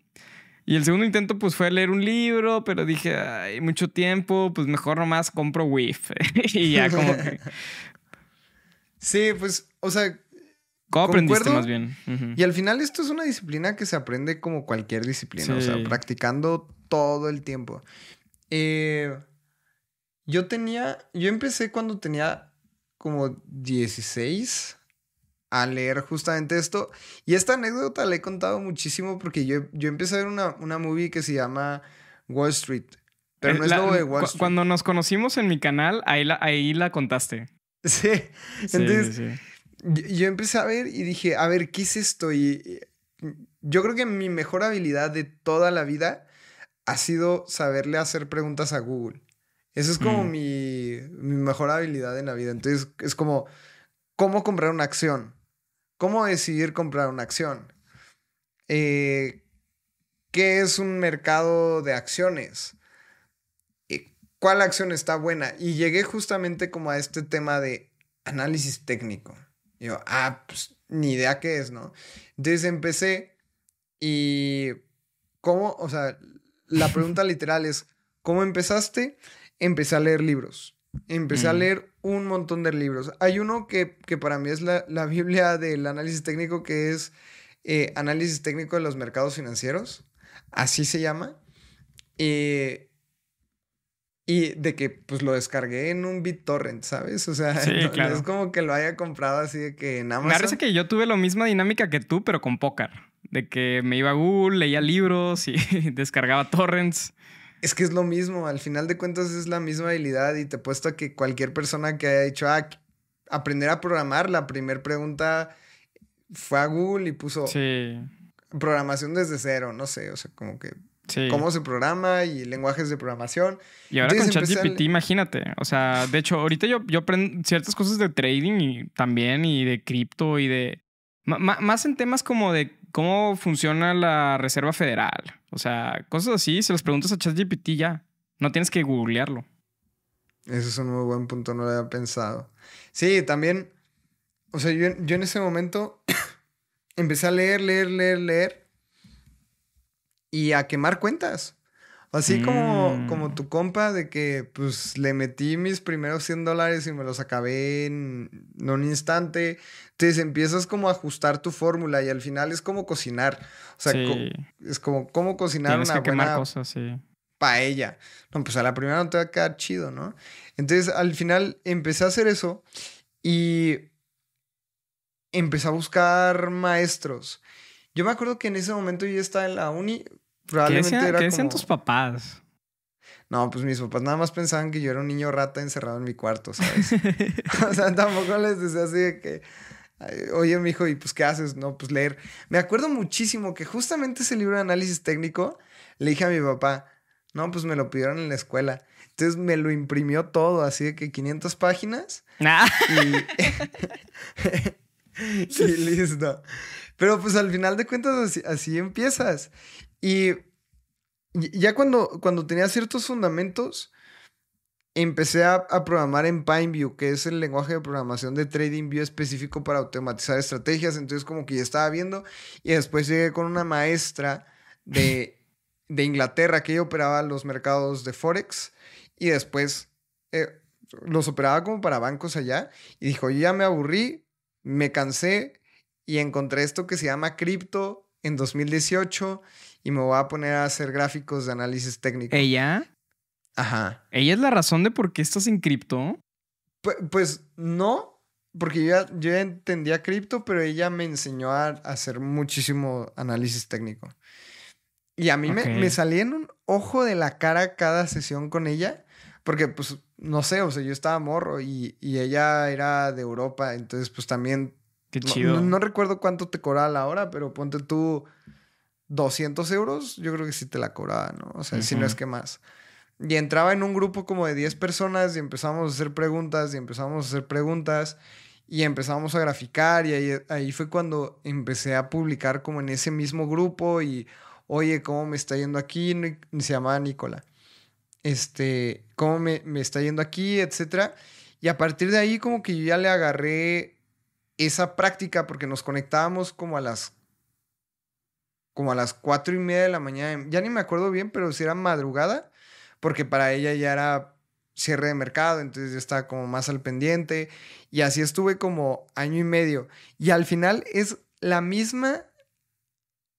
Y el segundo intento pues fue leer un libro, pero dije, ay, mucho tiempo, pues mejor nomás compro WIF. Y ya como que... Sí, pues, o sea... ¿Cómo aprendiste más bien? Uh-huh. Y al final esto es una disciplina que se aprende como cualquier disciplina. Sí. O sea, practicando todo el tiempo. Yo empecé cuando tenía como 16 a leer justamente esto. Y esta anécdota la he contado muchísimo porque yo empecé a ver una movie que se llama Wall Street. Pero no es lo de Wall Street. Cuando nos conocimos en mi canal, ahí la contaste. Sí. Entonces... Sí. Yo empecé a ver y dije, a ver, ¿qué es esto? Y yo creo que mi mejor habilidad de toda la vida ha sido saberle hacer preguntas a Google. Eso es como mi mejor habilidad en la vida. Entonces, es como, ¿cómo comprar una acción? ¿Cómo decidir comprar una acción? ¿Qué es un mercado de acciones? ¿Cuál acción está buena? Y llegué justamente como a este tema de análisis técnico. Y yo, pues, ni idea qué es, ¿no? Entonces empecé y... ¿Cómo? O sea, la pregunta literal es, ¿cómo empezaste? Empecé a leer libros. Empecé a leer un montón de libros. Hay uno que para mí es la Biblia del análisis técnico, que es Análisis Técnico de los Mercados Financieros. Así se llama. Y de que, pues, lo descargué en un BitTorrent, ¿sabes? O sea, sí, claro. No es como que lo haya comprado así de que en Amazon. Me parece que yo tuve la misma dinámica que tú, pero con póker. De que me iba a Google, leía libros y descargaba torrents. Es que es lo mismo. Al final de cuentas es la misma habilidad. Y te apuesto a que cualquier persona que haya dicho, aprender a programar, la primera pregunta fue a Google y puso... Sí. Programación desde cero, no sé. O sea, como que... Sí. Cómo se programa y lenguajes de programación. Y ahora entonces, con ChatGPT, imagínate. O sea, de hecho, ahorita yo aprendo ciertas cosas de trading y también, y de cripto, y de... Más en temas como de ¿cómo funciona la Reserva Federal? O sea, cosas así, se las preguntas a ChatGPT ya. No tienes que googlearlo. Eso es un muy buen punto, no lo había pensado. Sí, también... O sea, yo en ese momento empecé a leer y a quemar cuentas. Así como tu compa de que pues le metí mis primeros $100 y me los acabé en un instante. Entonces empiezas como a ajustar tu fórmula y al final es como cocinar. O sea, sí. Es como cocinar tienes una que buena quemar cosas, sí. Paella. No, pues a la primera no te va a quedar chido, ¿no? Entonces al final empecé a hacer eso y... empecé a buscar maestros. Yo me acuerdo que en ese momento yo estaba en la uni. Probablemente ¿Qué decían tus papás? No, pues mis papás nada más pensaban que yo era un niño rata encerrado en mi cuarto, ¿sabes? O sea, tampoco les decía así de que... Oye, mijo, ¿y pues qué haces? No, pues leer. Me acuerdo muchísimo que justamente ese libro de análisis técnico le dije a mi papá. No, pues me lo pidieron en la escuela. Entonces me lo imprimió todo, así de que 500 páginas. Nah. Y... Y listo. Pero pues al final de cuentas así empiezas. Y ya cuando tenía ciertos fundamentos, empecé a programar en PineView, que es el lenguaje de programación de TradingView específico para automatizar estrategias. Entonces como que ya estaba viendo. Y después llegué con una maestra de Inglaterra que ella operaba los mercados de Forex. Y después los operaba como para bancos allá. Y dijo, yo ya me aburrí. Me cansé y encontré esto que se llama cripto en 2018 y me voy a poner a hacer gráficos de análisis técnico. ¿Ella? Ajá. ¿Ella es la razón de por qué estás en cripto? Pues no, porque yo ya entendía cripto, pero ella me enseñó a hacer muchísimo análisis técnico. Y a mí me salía en un ojo de la cara cada sesión con ella, porque pues... No sé, o sea, yo estaba morro y ella era de Europa, entonces pues también... Qué chido. No recuerdo cuánto te cobraba la hora, pero ponte tú $200, yo creo que sí te la cobraba, ¿no? O sea, si no es que más. Y entraba en un grupo como de 10 personas y empezamos a hacer preguntas y empezamos a graficar y ahí fue cuando empecé a publicar como en ese mismo grupo y... Oye, ¿cómo me está yendo aquí? Se llamaba Nicola. ¿Cómo me está yendo aquí, etcétera? Y a partir de ahí como que yo ya le agarré esa práctica porque nos conectábamos como a las 4:30 de la mañana. Ya ni me acuerdo bien, pero si era madrugada, porque para ella ya era cierre de mercado, entonces ya estaba como más al pendiente. Y así estuve como año y medio. Y al final es la misma...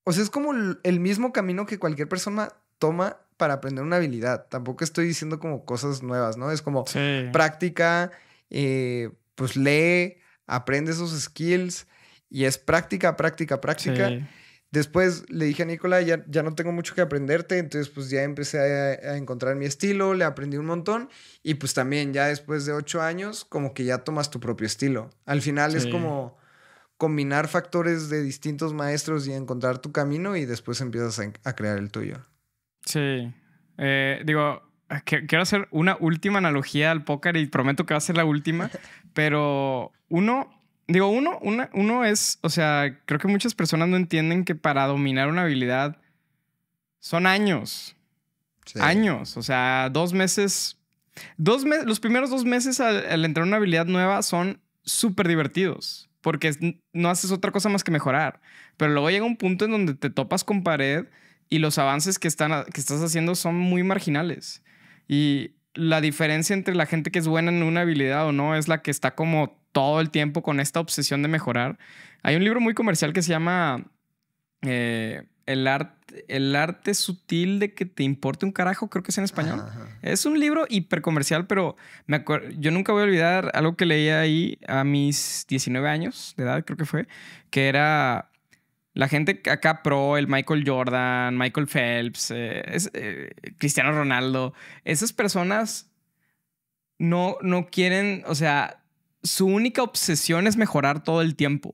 O sea, es como el mismo camino que cualquier persona toma para aprender una habilidad. Tampoco estoy diciendo como cosas nuevas, ¿no? Es como práctica, pues lee, aprende esos skills y es práctica. Sí. Después le dije a Nicola, ya no tengo mucho que aprenderte, entonces pues ya empecé a encontrar mi estilo, le aprendí un montón y pues también ya después de 8 años como que ya tomas tu propio estilo. Al final es como combinar factores de distintos maestros y encontrar tu camino y después empiezas a crear el tuyo. Sí. Quiero hacer una última analogía al póker y prometo que va a ser la última, pero uno es, o sea, creo que muchas personas no entienden que para dominar una habilidad son años. Sí. Años. O sea, 2 meses. Los primeros 2 meses al entrar a una habilidad nueva son súper divertidos porque no haces otra cosa más que mejorar. Pero luego llega un punto en donde te topas con pared y los avances que estás haciendo son muy marginales. Y la diferencia entre la gente que es buena en una habilidad o no es la que está como todo el tiempo con esta obsesión de mejorar. Hay un libro muy comercial que se llama El arte sutil de que te importe un carajo. Creo que es en español. Ajá. Es un libro hipercomercial, pero yo nunca voy a olvidar algo que leí ahí a mis 19 años de edad, creo que fue, que era... La gente acá pro, el Michael Jordan, Michael Phelps, Cristiano Ronaldo, esas personas no quieren, o sea, su única obsesión es mejorar todo el tiempo.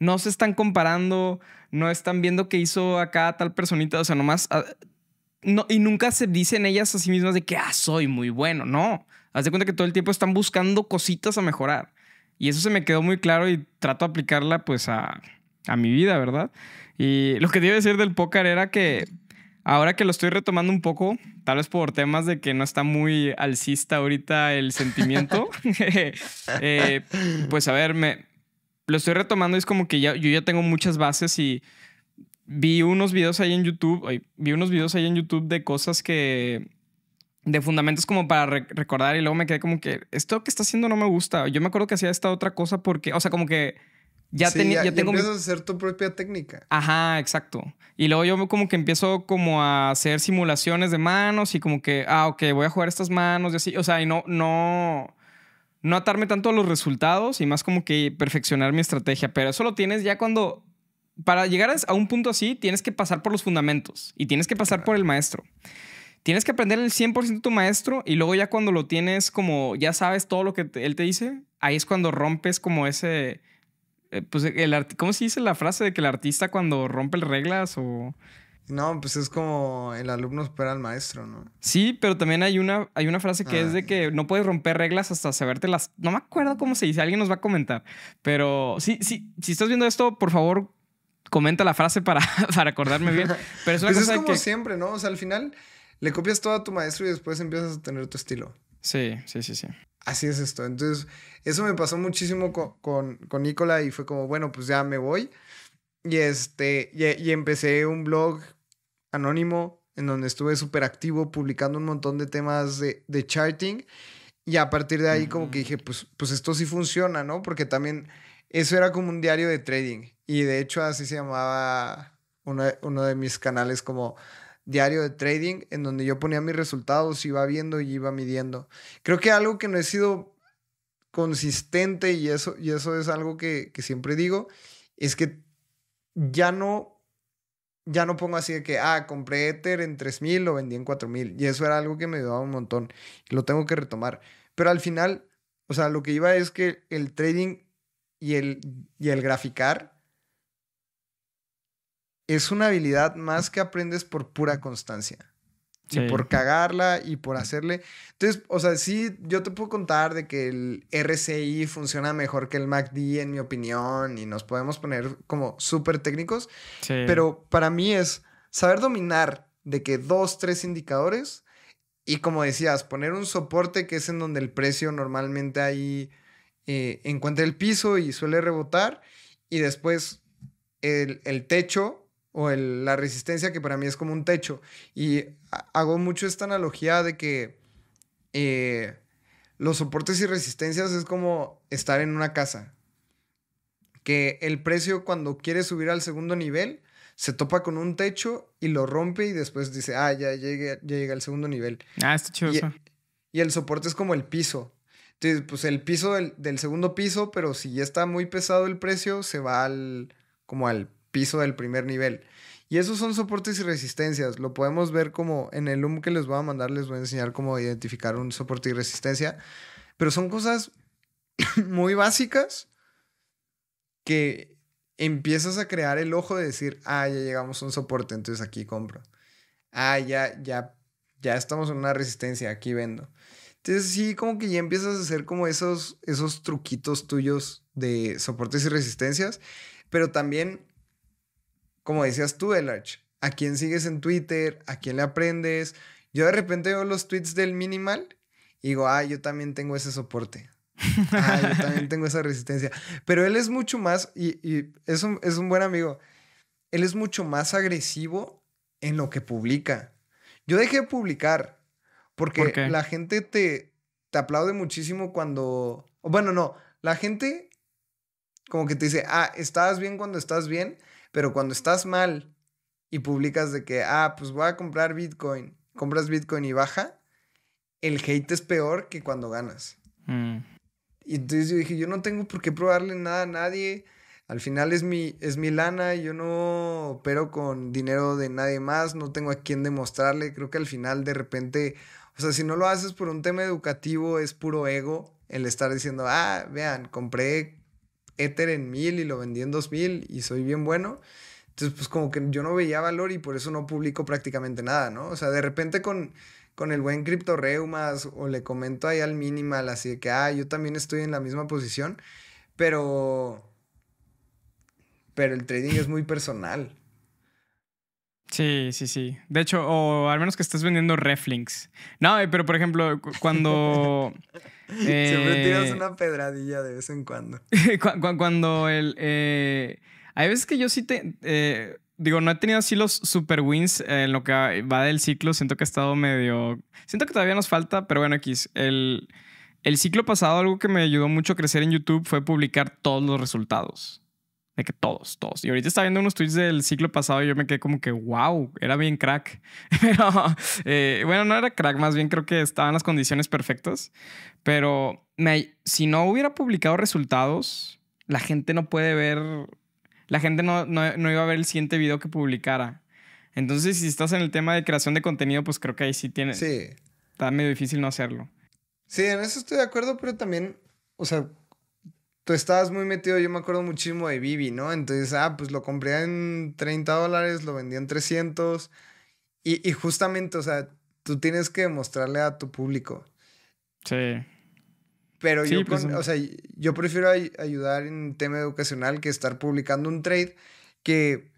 No se están comparando, no están viendo qué hizo acá tal personita, o sea, nomás... No, y nunca se dicen ellas a sí mismas de que, soy muy bueno, no. Haz de cuenta que todo el tiempo están buscando cositas a mejorar. Y eso se me quedó muy claro y trato de aplicarla pues a... a mi vida, ¿verdad? Y lo que te iba a decir del póker era que ahora que lo estoy retomando un poco, tal vez por temas de que no está muy alcista ahorita el sentimiento, pues a ver, lo estoy retomando y es como que yo ya tengo muchas bases y vi unos videos ahí en YouTube de cosas que... de fundamentos como para recordar y luego me quedé como que esto que está haciendo no me gusta. Yo me acuerdo que hacía esta otra cosa porque, o sea, como que ya sí, tenía... Ya empiezas a hacer tu propia técnica. Ajá, exacto. Y luego yo como que empiezo como a hacer simulaciones de manos y como que, ah, ok, voy a jugar estas manos y así. O sea, y no atarme tanto a los resultados y más como que perfeccionar mi estrategia. Pero eso lo tienes ya cuando... Para llegar a un punto así, tienes que pasar por los fundamentos y tienes que pasar por el maestro. Tienes que aprender el 100% de tu maestro y luego ya cuando lo tienes como... Ya sabes todo lo que él te dice. Ahí es cuando rompes como ese... pues ¿cómo se dice la frase de que el artista cuando rompe reglas o...? No, pues es como el alumno espera al maestro, ¿no? Sí, pero también hay una frase que es de que no puedes romper reglas hasta sabértelas. No me acuerdo cómo se dice. Alguien nos va a comentar. Pero sí, si estás viendo esto, por favor, comenta la frase para acordarme bien. Pero es una cosa es como que... siempre, ¿no? O sea, al final... Le copias todo a tu maestro y después empiezas a tener tu estilo. Sí. Así es esto. Entonces, eso me pasó muchísimo con Nicola y fue como, bueno, pues ya me voy. Y empecé un blog anónimo en donde estuve súper activo publicando un montón de temas de charting. Y a partir de ahí como que dije, pues esto sí funciona, ¿no? Porque también eso era como un diario de trading. Y de hecho así se llamaba uno de mis canales como... diario de trading, en donde yo ponía mis resultados, iba viendo y iba midiendo. Creo que algo que no he sido consistente, y eso es algo que siempre digo, es que ya no pongo así de que, compré Ether en 3,000, lo vendí en 4,000. Y eso era algo que me ayudaba un montón. Lo tengo que retomar. Pero al final, o sea, lo que iba es que el trading y el graficar es una habilidad más que aprendes por pura constancia. Sí. Y por cagarla y por hacerle... Entonces, o sea, sí, yo te puedo contar de que el RSI funciona mejor que el MACD, en mi opinión, y nos podemos poner como súper técnicos. Sí. Pero para mí es saber dominar de que 2, 3 indicadores y, como decías, poner un soporte que es en donde el precio normalmente ahí encuentra el piso y suele rebotar y después el techo... o la resistencia, que para mí es como un techo. Y hago mucho esta analogía de que los soportes y resistencias es como estar en una casa. Que el precio, cuando quiere subir al segundo nivel, se topa con un techo y lo rompe y después dice, ya llegué al segundo nivel. Está chido eso. Y el soporte es como el piso. Entonces, pues el piso del segundo piso, pero si ya está muy pesado el precio, se va al piso del primer nivel. Y esos son soportes y resistencias. Lo podemos ver como en el loom que les voy a mandar. Les voy a enseñar cómo identificar un soporte y resistencia. Pero son cosas muy básicas que empiezas a crear el ojo de decir, ya llegamos a un soporte, entonces aquí compro. Ya estamos en una resistencia, aquí vendo. Entonces sí, como que ya empiezas a hacer como esos truquitos tuyos de soportes y resistencias. Pero también, como decías tú, Delarg, ¿a quién sigues en Twitter? ¿A quién le aprendes? Yo de repente veo los tweets del Minimal y digo, yo también tengo ese soporte. Yo también tengo esa resistencia. Pero él es mucho más, y es un buen amigo, él es mucho más agresivo en lo que publica. Yo dejé de publicar porque ¿por qué? La gente te aplaude muchísimo cuando... Bueno, no, la gente... como que te dice, estás bien cuando estás bien, pero cuando estás mal y publicas de que, pues voy a comprar Bitcoin, compras Bitcoin y baja, el hate es peor que cuando ganas. Y entonces yo dije, yo no tengo por qué probarle nada a nadie, al final es mi lana, yo no opero con dinero de nadie más, no tengo a quién demostrarle. Creo que al final de repente, o sea, si no lo haces por un tema educativo, es puro ego el estar diciendo, vean, compré Ether en 1,000 y lo vendí en 2,000 y soy bien bueno. Entonces, pues como que yo no veía valor y por eso no publico prácticamente nada, ¿no? O sea, de repente con el buen Crypto Reumas o le comento ahí al Minimal, así de que, yo también estoy en la misma posición, pero pero el trading es muy personal. Sí, sí, sí. De hecho, o al menos que estés vendiendo reflinks. No, pero por ejemplo, cuando... siempre tiras una pedradilla de vez en cuando. Cuando el... hay veces que yo sí te... digo, no he tenido así los super wins en lo que va del ciclo. Siento que ha estado medio... Siento que todavía nos falta, pero bueno, X. El ciclo pasado, algo que me ayudó mucho a crecer en YouTube fue publicar todos los resultados. De que todos, todos. Y ahorita estaba viendo unos tweets del ciclo pasado y yo me quedé como que, wow, era bien crack. Pero, bueno, no era crack, más bien creo que estaban las condiciones perfectas. Pero si no hubiera publicado resultados, la gente no puede ver... La gente no iba a ver el siguiente video que publicara. Entonces, si estás en el tema de creación de contenido, pues creo que ahí sí tienes... Sí. Está medio difícil no hacerlo. Sí, en eso estoy de acuerdo, pero también, o sea... Tú estabas muy metido, yo me acuerdo muchísimo de Vivi, ¿no? Entonces, pues lo compré en $30, lo vendí en 300. Y justamente, o sea, tú tienes que demostrarle a tu público. Sí. Pero sí, yo, pues, o sea, yo prefiero ayudar en tema educacional que estar publicando un trade que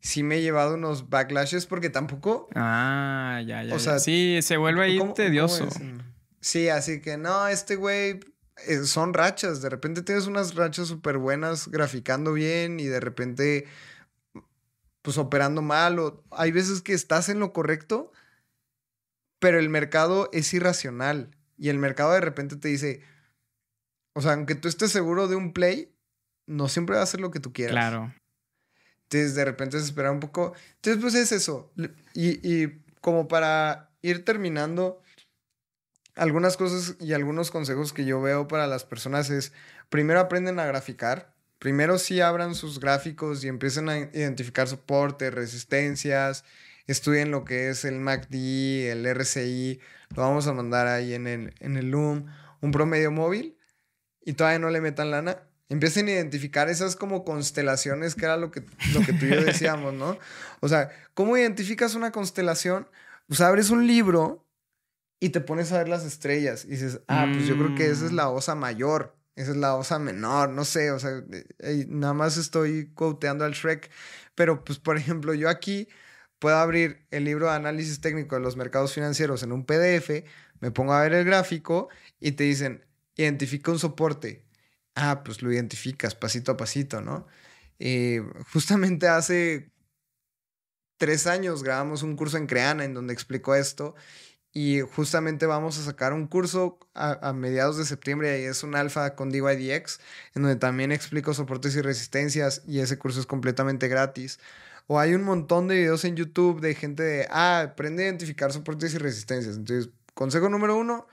sí me he llevado unos backlashes porque tampoco... O sea, sí, se vuelve ahí tedioso. Sí, así que no, este güey... son rachas, de repente tienes unas rachas súper buenas graficando bien y de repente pues operando mal, o hay veces que estás en lo correcto pero el mercado es irracional y el mercado de repente te dice, o sea, aunque tú estés seguro de un play, no siempre va a ser lo que tú quieras. Claro. Entonces de repente desesperar un poco, entonces pues es eso. Y como para ir terminando, algunas cosas y algunos consejos que yo veo para las personas es... Primero aprenden a graficar. Primero sí abran sus gráficos y empiecen a identificar soportes, resistencias. Estudien lo que es el MACD, el RSI. Lo vamos a mandar ahí en el LUM. Un promedio móvil. Y todavía no le metan lana. Empiecen a identificar esas como constelaciones que era lo que tú y yo decíamos, ¿no? O sea, ¿cómo identificas una constelación? Pues abres un libro... Y te pones a ver las estrellas y dices, pues yo creo que esa es la osa mayor, esa es la osa menor, no sé, o sea, nada más estoy quoteando al Shrek. Pero, pues, por ejemplo, yo aquí puedo abrir el libro de análisis técnico de los mercados financieros en un PDF, me pongo a ver el gráfico y te dicen, identifica un soporte. Pues lo identificas pasito a pasito, ¿no? Justamente hace 3 años grabamos un curso en Creana en donde explicó esto. Y justamente vamos a sacar un curso a mediados de septiembre y es un alfa con DYDX en donde también explico soportes y resistencias y ese curso es completamente gratis. O hay un montón de videos en YouTube de gente de, aprende a identificar soportes y resistencias. Entonces, consejo número 1,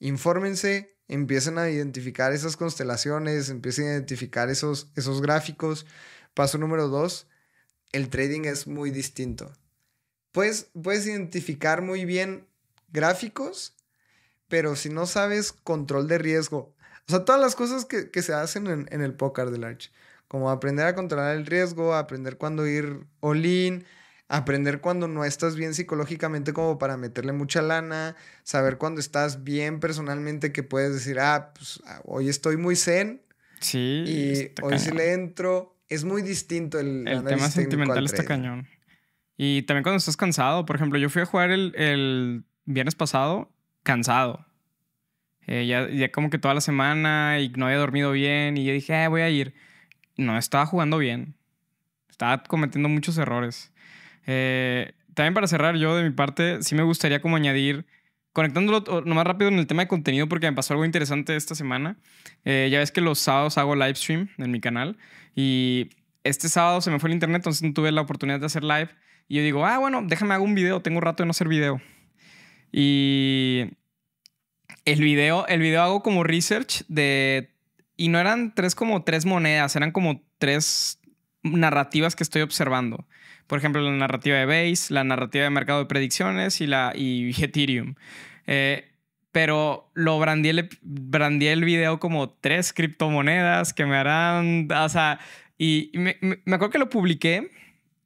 infórmense, empiecen a identificar esas constelaciones, empiecen a identificar esos gráficos. Paso número 2, el trading es muy distinto. Puedes identificar muy bien gráficos, pero si no sabes control de riesgo, o sea, todas las cosas que se hacen en el póker de Large, como aprender a controlar el riesgo, aprender cuándo ir all-in, aprender cuándo no estás bien psicológicamente como para meterle mucha lana, saber cuándo estás bien personalmente que puedes decir, pues hoy estoy muy zen, sí, y hoy sí le entro. Es muy distinto el tema sentimental está cañón. Y también cuando estás cansado, por ejemplo, yo fui a jugar el viernes pasado cansado. Ya como que toda la semana y no había dormido bien y yo dije, voy a ir. No, estaba jugando bien. Estaba cometiendo muchos errores. También para cerrar, yo de mi parte, sí me gustaría como añadir, conectándolo nomás rápido en el tema de contenido porque me pasó algo interesante esta semana. Ya ves que los sábados hago live stream en mi canal y este sábado se me fue el internet, entonces no tuve la oportunidad de hacer live. Y yo digo, bueno, déjame hago un video. Tengo un rato de no hacer video. Y el video hago como research de... Y no eran como tres monedas. Eran como 3 narrativas que estoy observando. Por ejemplo, la narrativa de Base, la narrativa de mercado de predicciones y Ethereum. Pero lo brandeé el video como 3 criptomonedas que me harán... O sea, y me acuerdo que lo publiqué.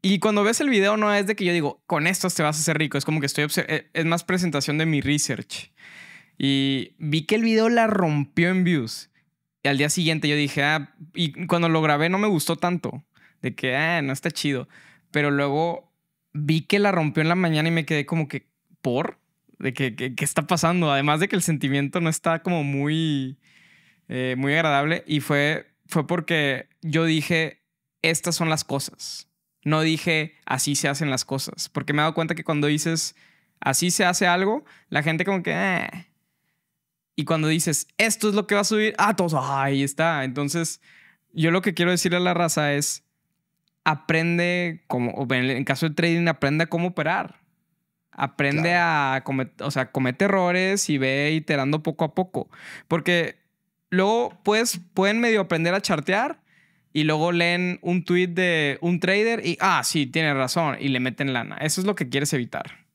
Y cuando ves el video no es de que yo digo, con estos te vas a hacer rico. Es como que es más presentación de mi research. Y vi que el video la rompió en views. Y al día siguiente yo dije, y cuando lo grabé no me gustó tanto. de que no está chido. Pero luego vi que la rompió en la mañana y me quedé como que ¿qué está pasando? Además de que el sentimiento no está como muy, muy agradable. Y fue porque yo dije, estas son las cosas. No dije, así se hacen las cosas. Porque me he dado cuenta que cuando dices, así se hace algo, la gente como que... Y cuando dices, esto es lo que va a subir, todos, ahí está. Entonces, yo lo que quiero decirle a la raza es, aprende, en caso del trading, aprende a cómo operar. Aprende a comete errores y ve iterando poco a poco. Porque luego pueden medio aprender a chartear y luego leen un tweet de un trader y, sí, tiene razón, y le meten lana. Eso es lo que quieres evitar.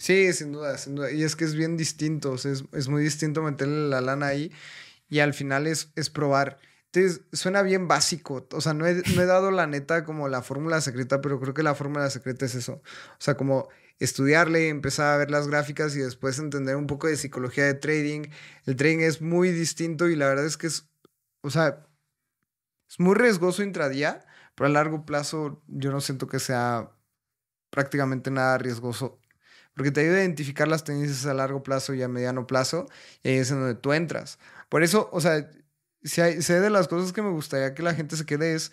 Sí, sin duda, sin duda. Y es que es bien distinto, o sea, es muy distinto meterle la lana ahí y al final es probar. Entonces, suena bien básico. O sea, no he dado la neta como la fórmula secreta, pero creo que la fórmula secreta es eso. O sea, como estudiarle, empezar a ver las gráficas y después entender un poco de psicología de trading. El trading es muy distinto y la verdad es que es muy riesgoso intradía, pero a largo plazo yo no siento que sea prácticamente nada riesgoso. Porque te ayuda a identificar las tendencias a largo plazo y a mediano plazo y ahí es en donde tú entras. Por eso, o sea... Si de las cosas que me gustaría que la gente se quede es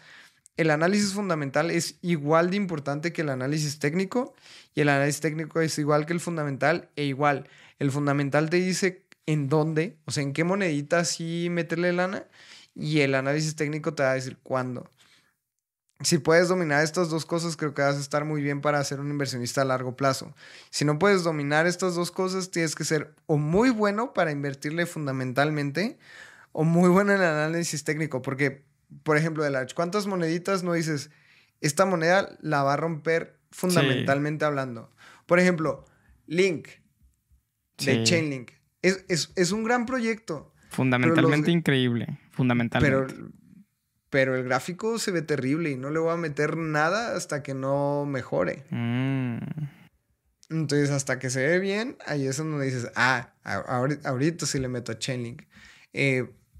el análisis fundamental es igual de importante que el análisis técnico y el análisis técnico es igual que el fundamental el fundamental te dice en dónde, o sea, en qué monedita sí meterle lana y el análisis técnico te va a decir cuándo. Si puedes dominar estas dos cosas, creo que vas a estar muy bien para ser un inversionista a largo plazo. Si no puedes dominar estas dos cosas, tienes que ser o muy bueno para invertirle fundamentalmente o muy bueno en el análisis técnico. Porque, por ejemplo, Delarg0, ¿cuántas moneditas no dices? Esta moneda la va a romper fundamentalmente hablando. Por ejemplo, Link de Chainlink. Es un gran proyecto. Fundamentalmente increíble. Fundamentalmente. Pero el gráfico se ve terrible y no le voy a meter nada hasta que no mejore. Entonces, hasta que se ve bien, ahí es donde dices, ahorita sí le meto a Chainlink.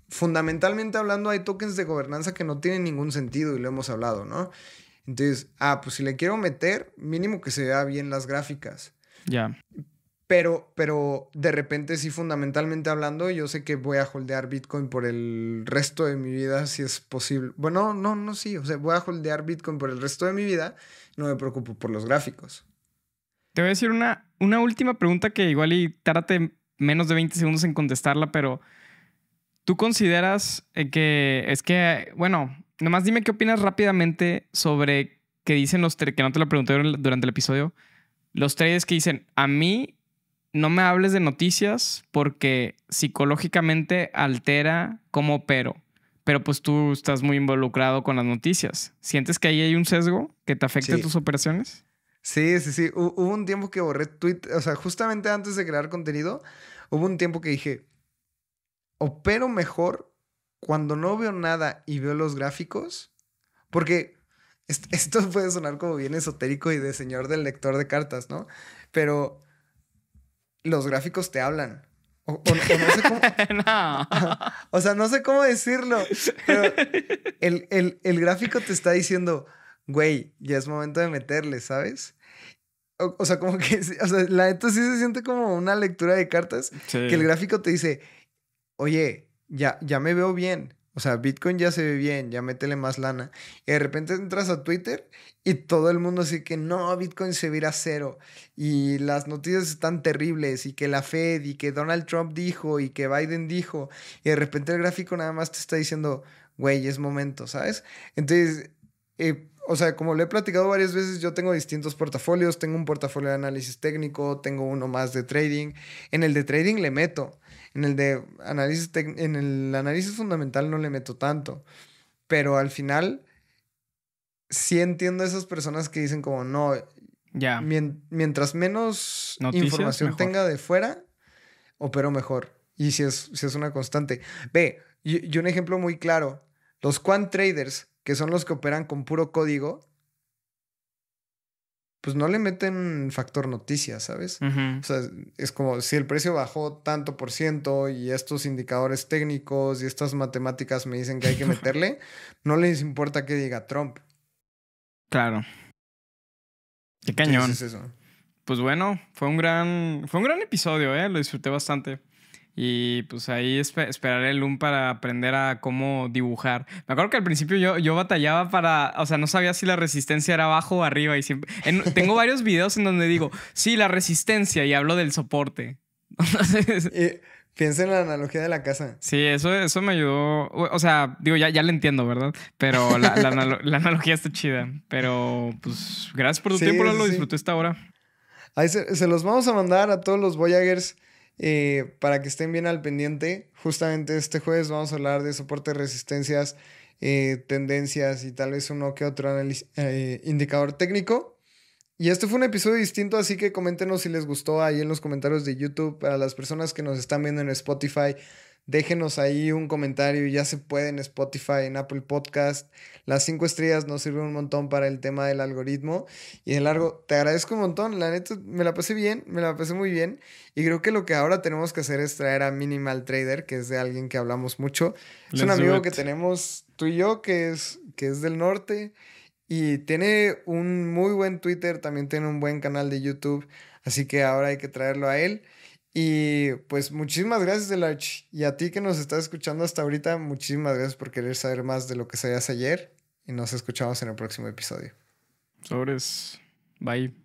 Fundamentalmente hablando, hay tokens de gobernanza que no tienen ningún sentido y lo hemos hablado, ¿no? Entonces, pues si le quiero meter, mínimo que se vea bien las gráficas. Ya. Pero de repente sí, fundamentalmente hablando, yo sé que voy a holdear Bitcoin por el resto de mi vida si es posible. Bueno, no, sí. O sea, voy a holdear Bitcoin por el resto de mi vida. No me preocupo por los gráficos. Te voy a decir una última pregunta que igual y tárdate menos de 20 segundos en contestarla, pero... ¿Tú consideras que... nomás dime qué opinas rápidamente sobre que dicen los... Que no te lo pregunté durante el episodio. Los traders que dicen, a mí no me hables de noticias porque psicológicamente altera cómo opero. Pero pues tú estás muy involucrado con las noticias. ¿Sientes que ahí hay un sesgo que te afecte tus operaciones? Sí. Hubo un tiempo que borré Twitter. O sea, justamente antes de crear contenido, hubo un tiempo que dije... Opero mejor cuando no veo nada y veo los gráficos. Porque esto puede sonar como bien esotérico y de señor del lector de cartas, ¿no? Pero los gráficos te hablan. O no sé cómo... No. O sea, no sé cómo decirlo. Pero el gráfico te está diciendo, güey, ya es momento de meterle, ¿sabes? O sea, como que... O sea, la neta sí se siente como una lectura de cartas. Sí. Que el gráfico te dice... Oye, ya me veo bien. O sea, Bitcoin ya se ve bien, ya métele más lana. Y de repente entras a Twitter y todo el mundo dice que no, Bitcoin se va a ir a cero. Y las noticias están terribles. Y que la Fed, y que Donald Trump dijo, y que Biden dijo. Y de repente el gráfico nada más te está diciendo, güey, es momento, ¿sabes? Entonces, o sea, como lo he platicado varias veces, yo tengo distintos portafolios. Tengo un portafolio de análisis técnico, tengo uno más de trading. En el de trading le meto. En el análisis fundamental no le meto tanto. Pero al final sí entiendo a esas personas que dicen como no. Ya. Mientras menos noticias, información mejor tenga de fuera, opero mejor. Y si es una constante. Ve, y un ejemplo muy claro. Los quant traders, que son los que operan con puro código, pues no le meten factor noticias, ¿sabes? O sea, es como si el precio bajó tanto por ciento y estos indicadores técnicos y estas matemáticas me dicen que hay que meterle, no les importa que diga Trump. Claro. Qué cañón. ¿Qué es eso? Pues bueno, fue un gran episodio, ¿eh? Lo disfruté bastante. Y pues ahí esperaré el Loom para aprender a cómo dibujar. Me acuerdo que al principio yo batallaba para... O sea, no sabía si la resistencia era abajo o arriba. Y siempre, tengo varios videos en donde digo, sí, la resistencia, y hablo del soporte. Piensa en la analogía de la casa. Sí, eso me ayudó. O sea, digo, ya le entiendo, ¿verdad? Pero la analogía está chida. Pero pues gracias por tu tiempo, Lalo. Sí. Disfruté esta hora. Ahí se los vamos a mandar a todos los Voyagers. Para que estén bien al pendiente. Justamente este jueves vamos a hablar de soporte, resistencias, tendencias y tal vez uno que otro indicador técnico. Y este fue un episodio distinto, así que coméntenos si les gustó ahí en los comentarios de YouTube. Para las personas que nos están viendo en Spotify, déjenos ahí un comentario. Ya se puede en Spotify, en Apple Podcast. Las 5 estrellas nos sirven un montón para el tema del algoritmo. Y de largo, te agradezco un montón. La neta, me la pasé muy bien. Y creo que lo que ahora tenemos que hacer es traer a Minimal Trader, que es de alguien que hablamos mucho. Es un amigo que tenemos tú y yo, que es del norte. Y tiene un muy buen Twitter. También tiene un buen canal de YouTube. Así que ahora hay que traerlo a él. Y pues muchísimas gracias, Delarg. Y a ti que nos estás escuchando hasta ahorita, muchísimas gracias por querer saber más de lo que sabías ayer. Y nos escuchamos en el próximo episodio. Sobres. Bye.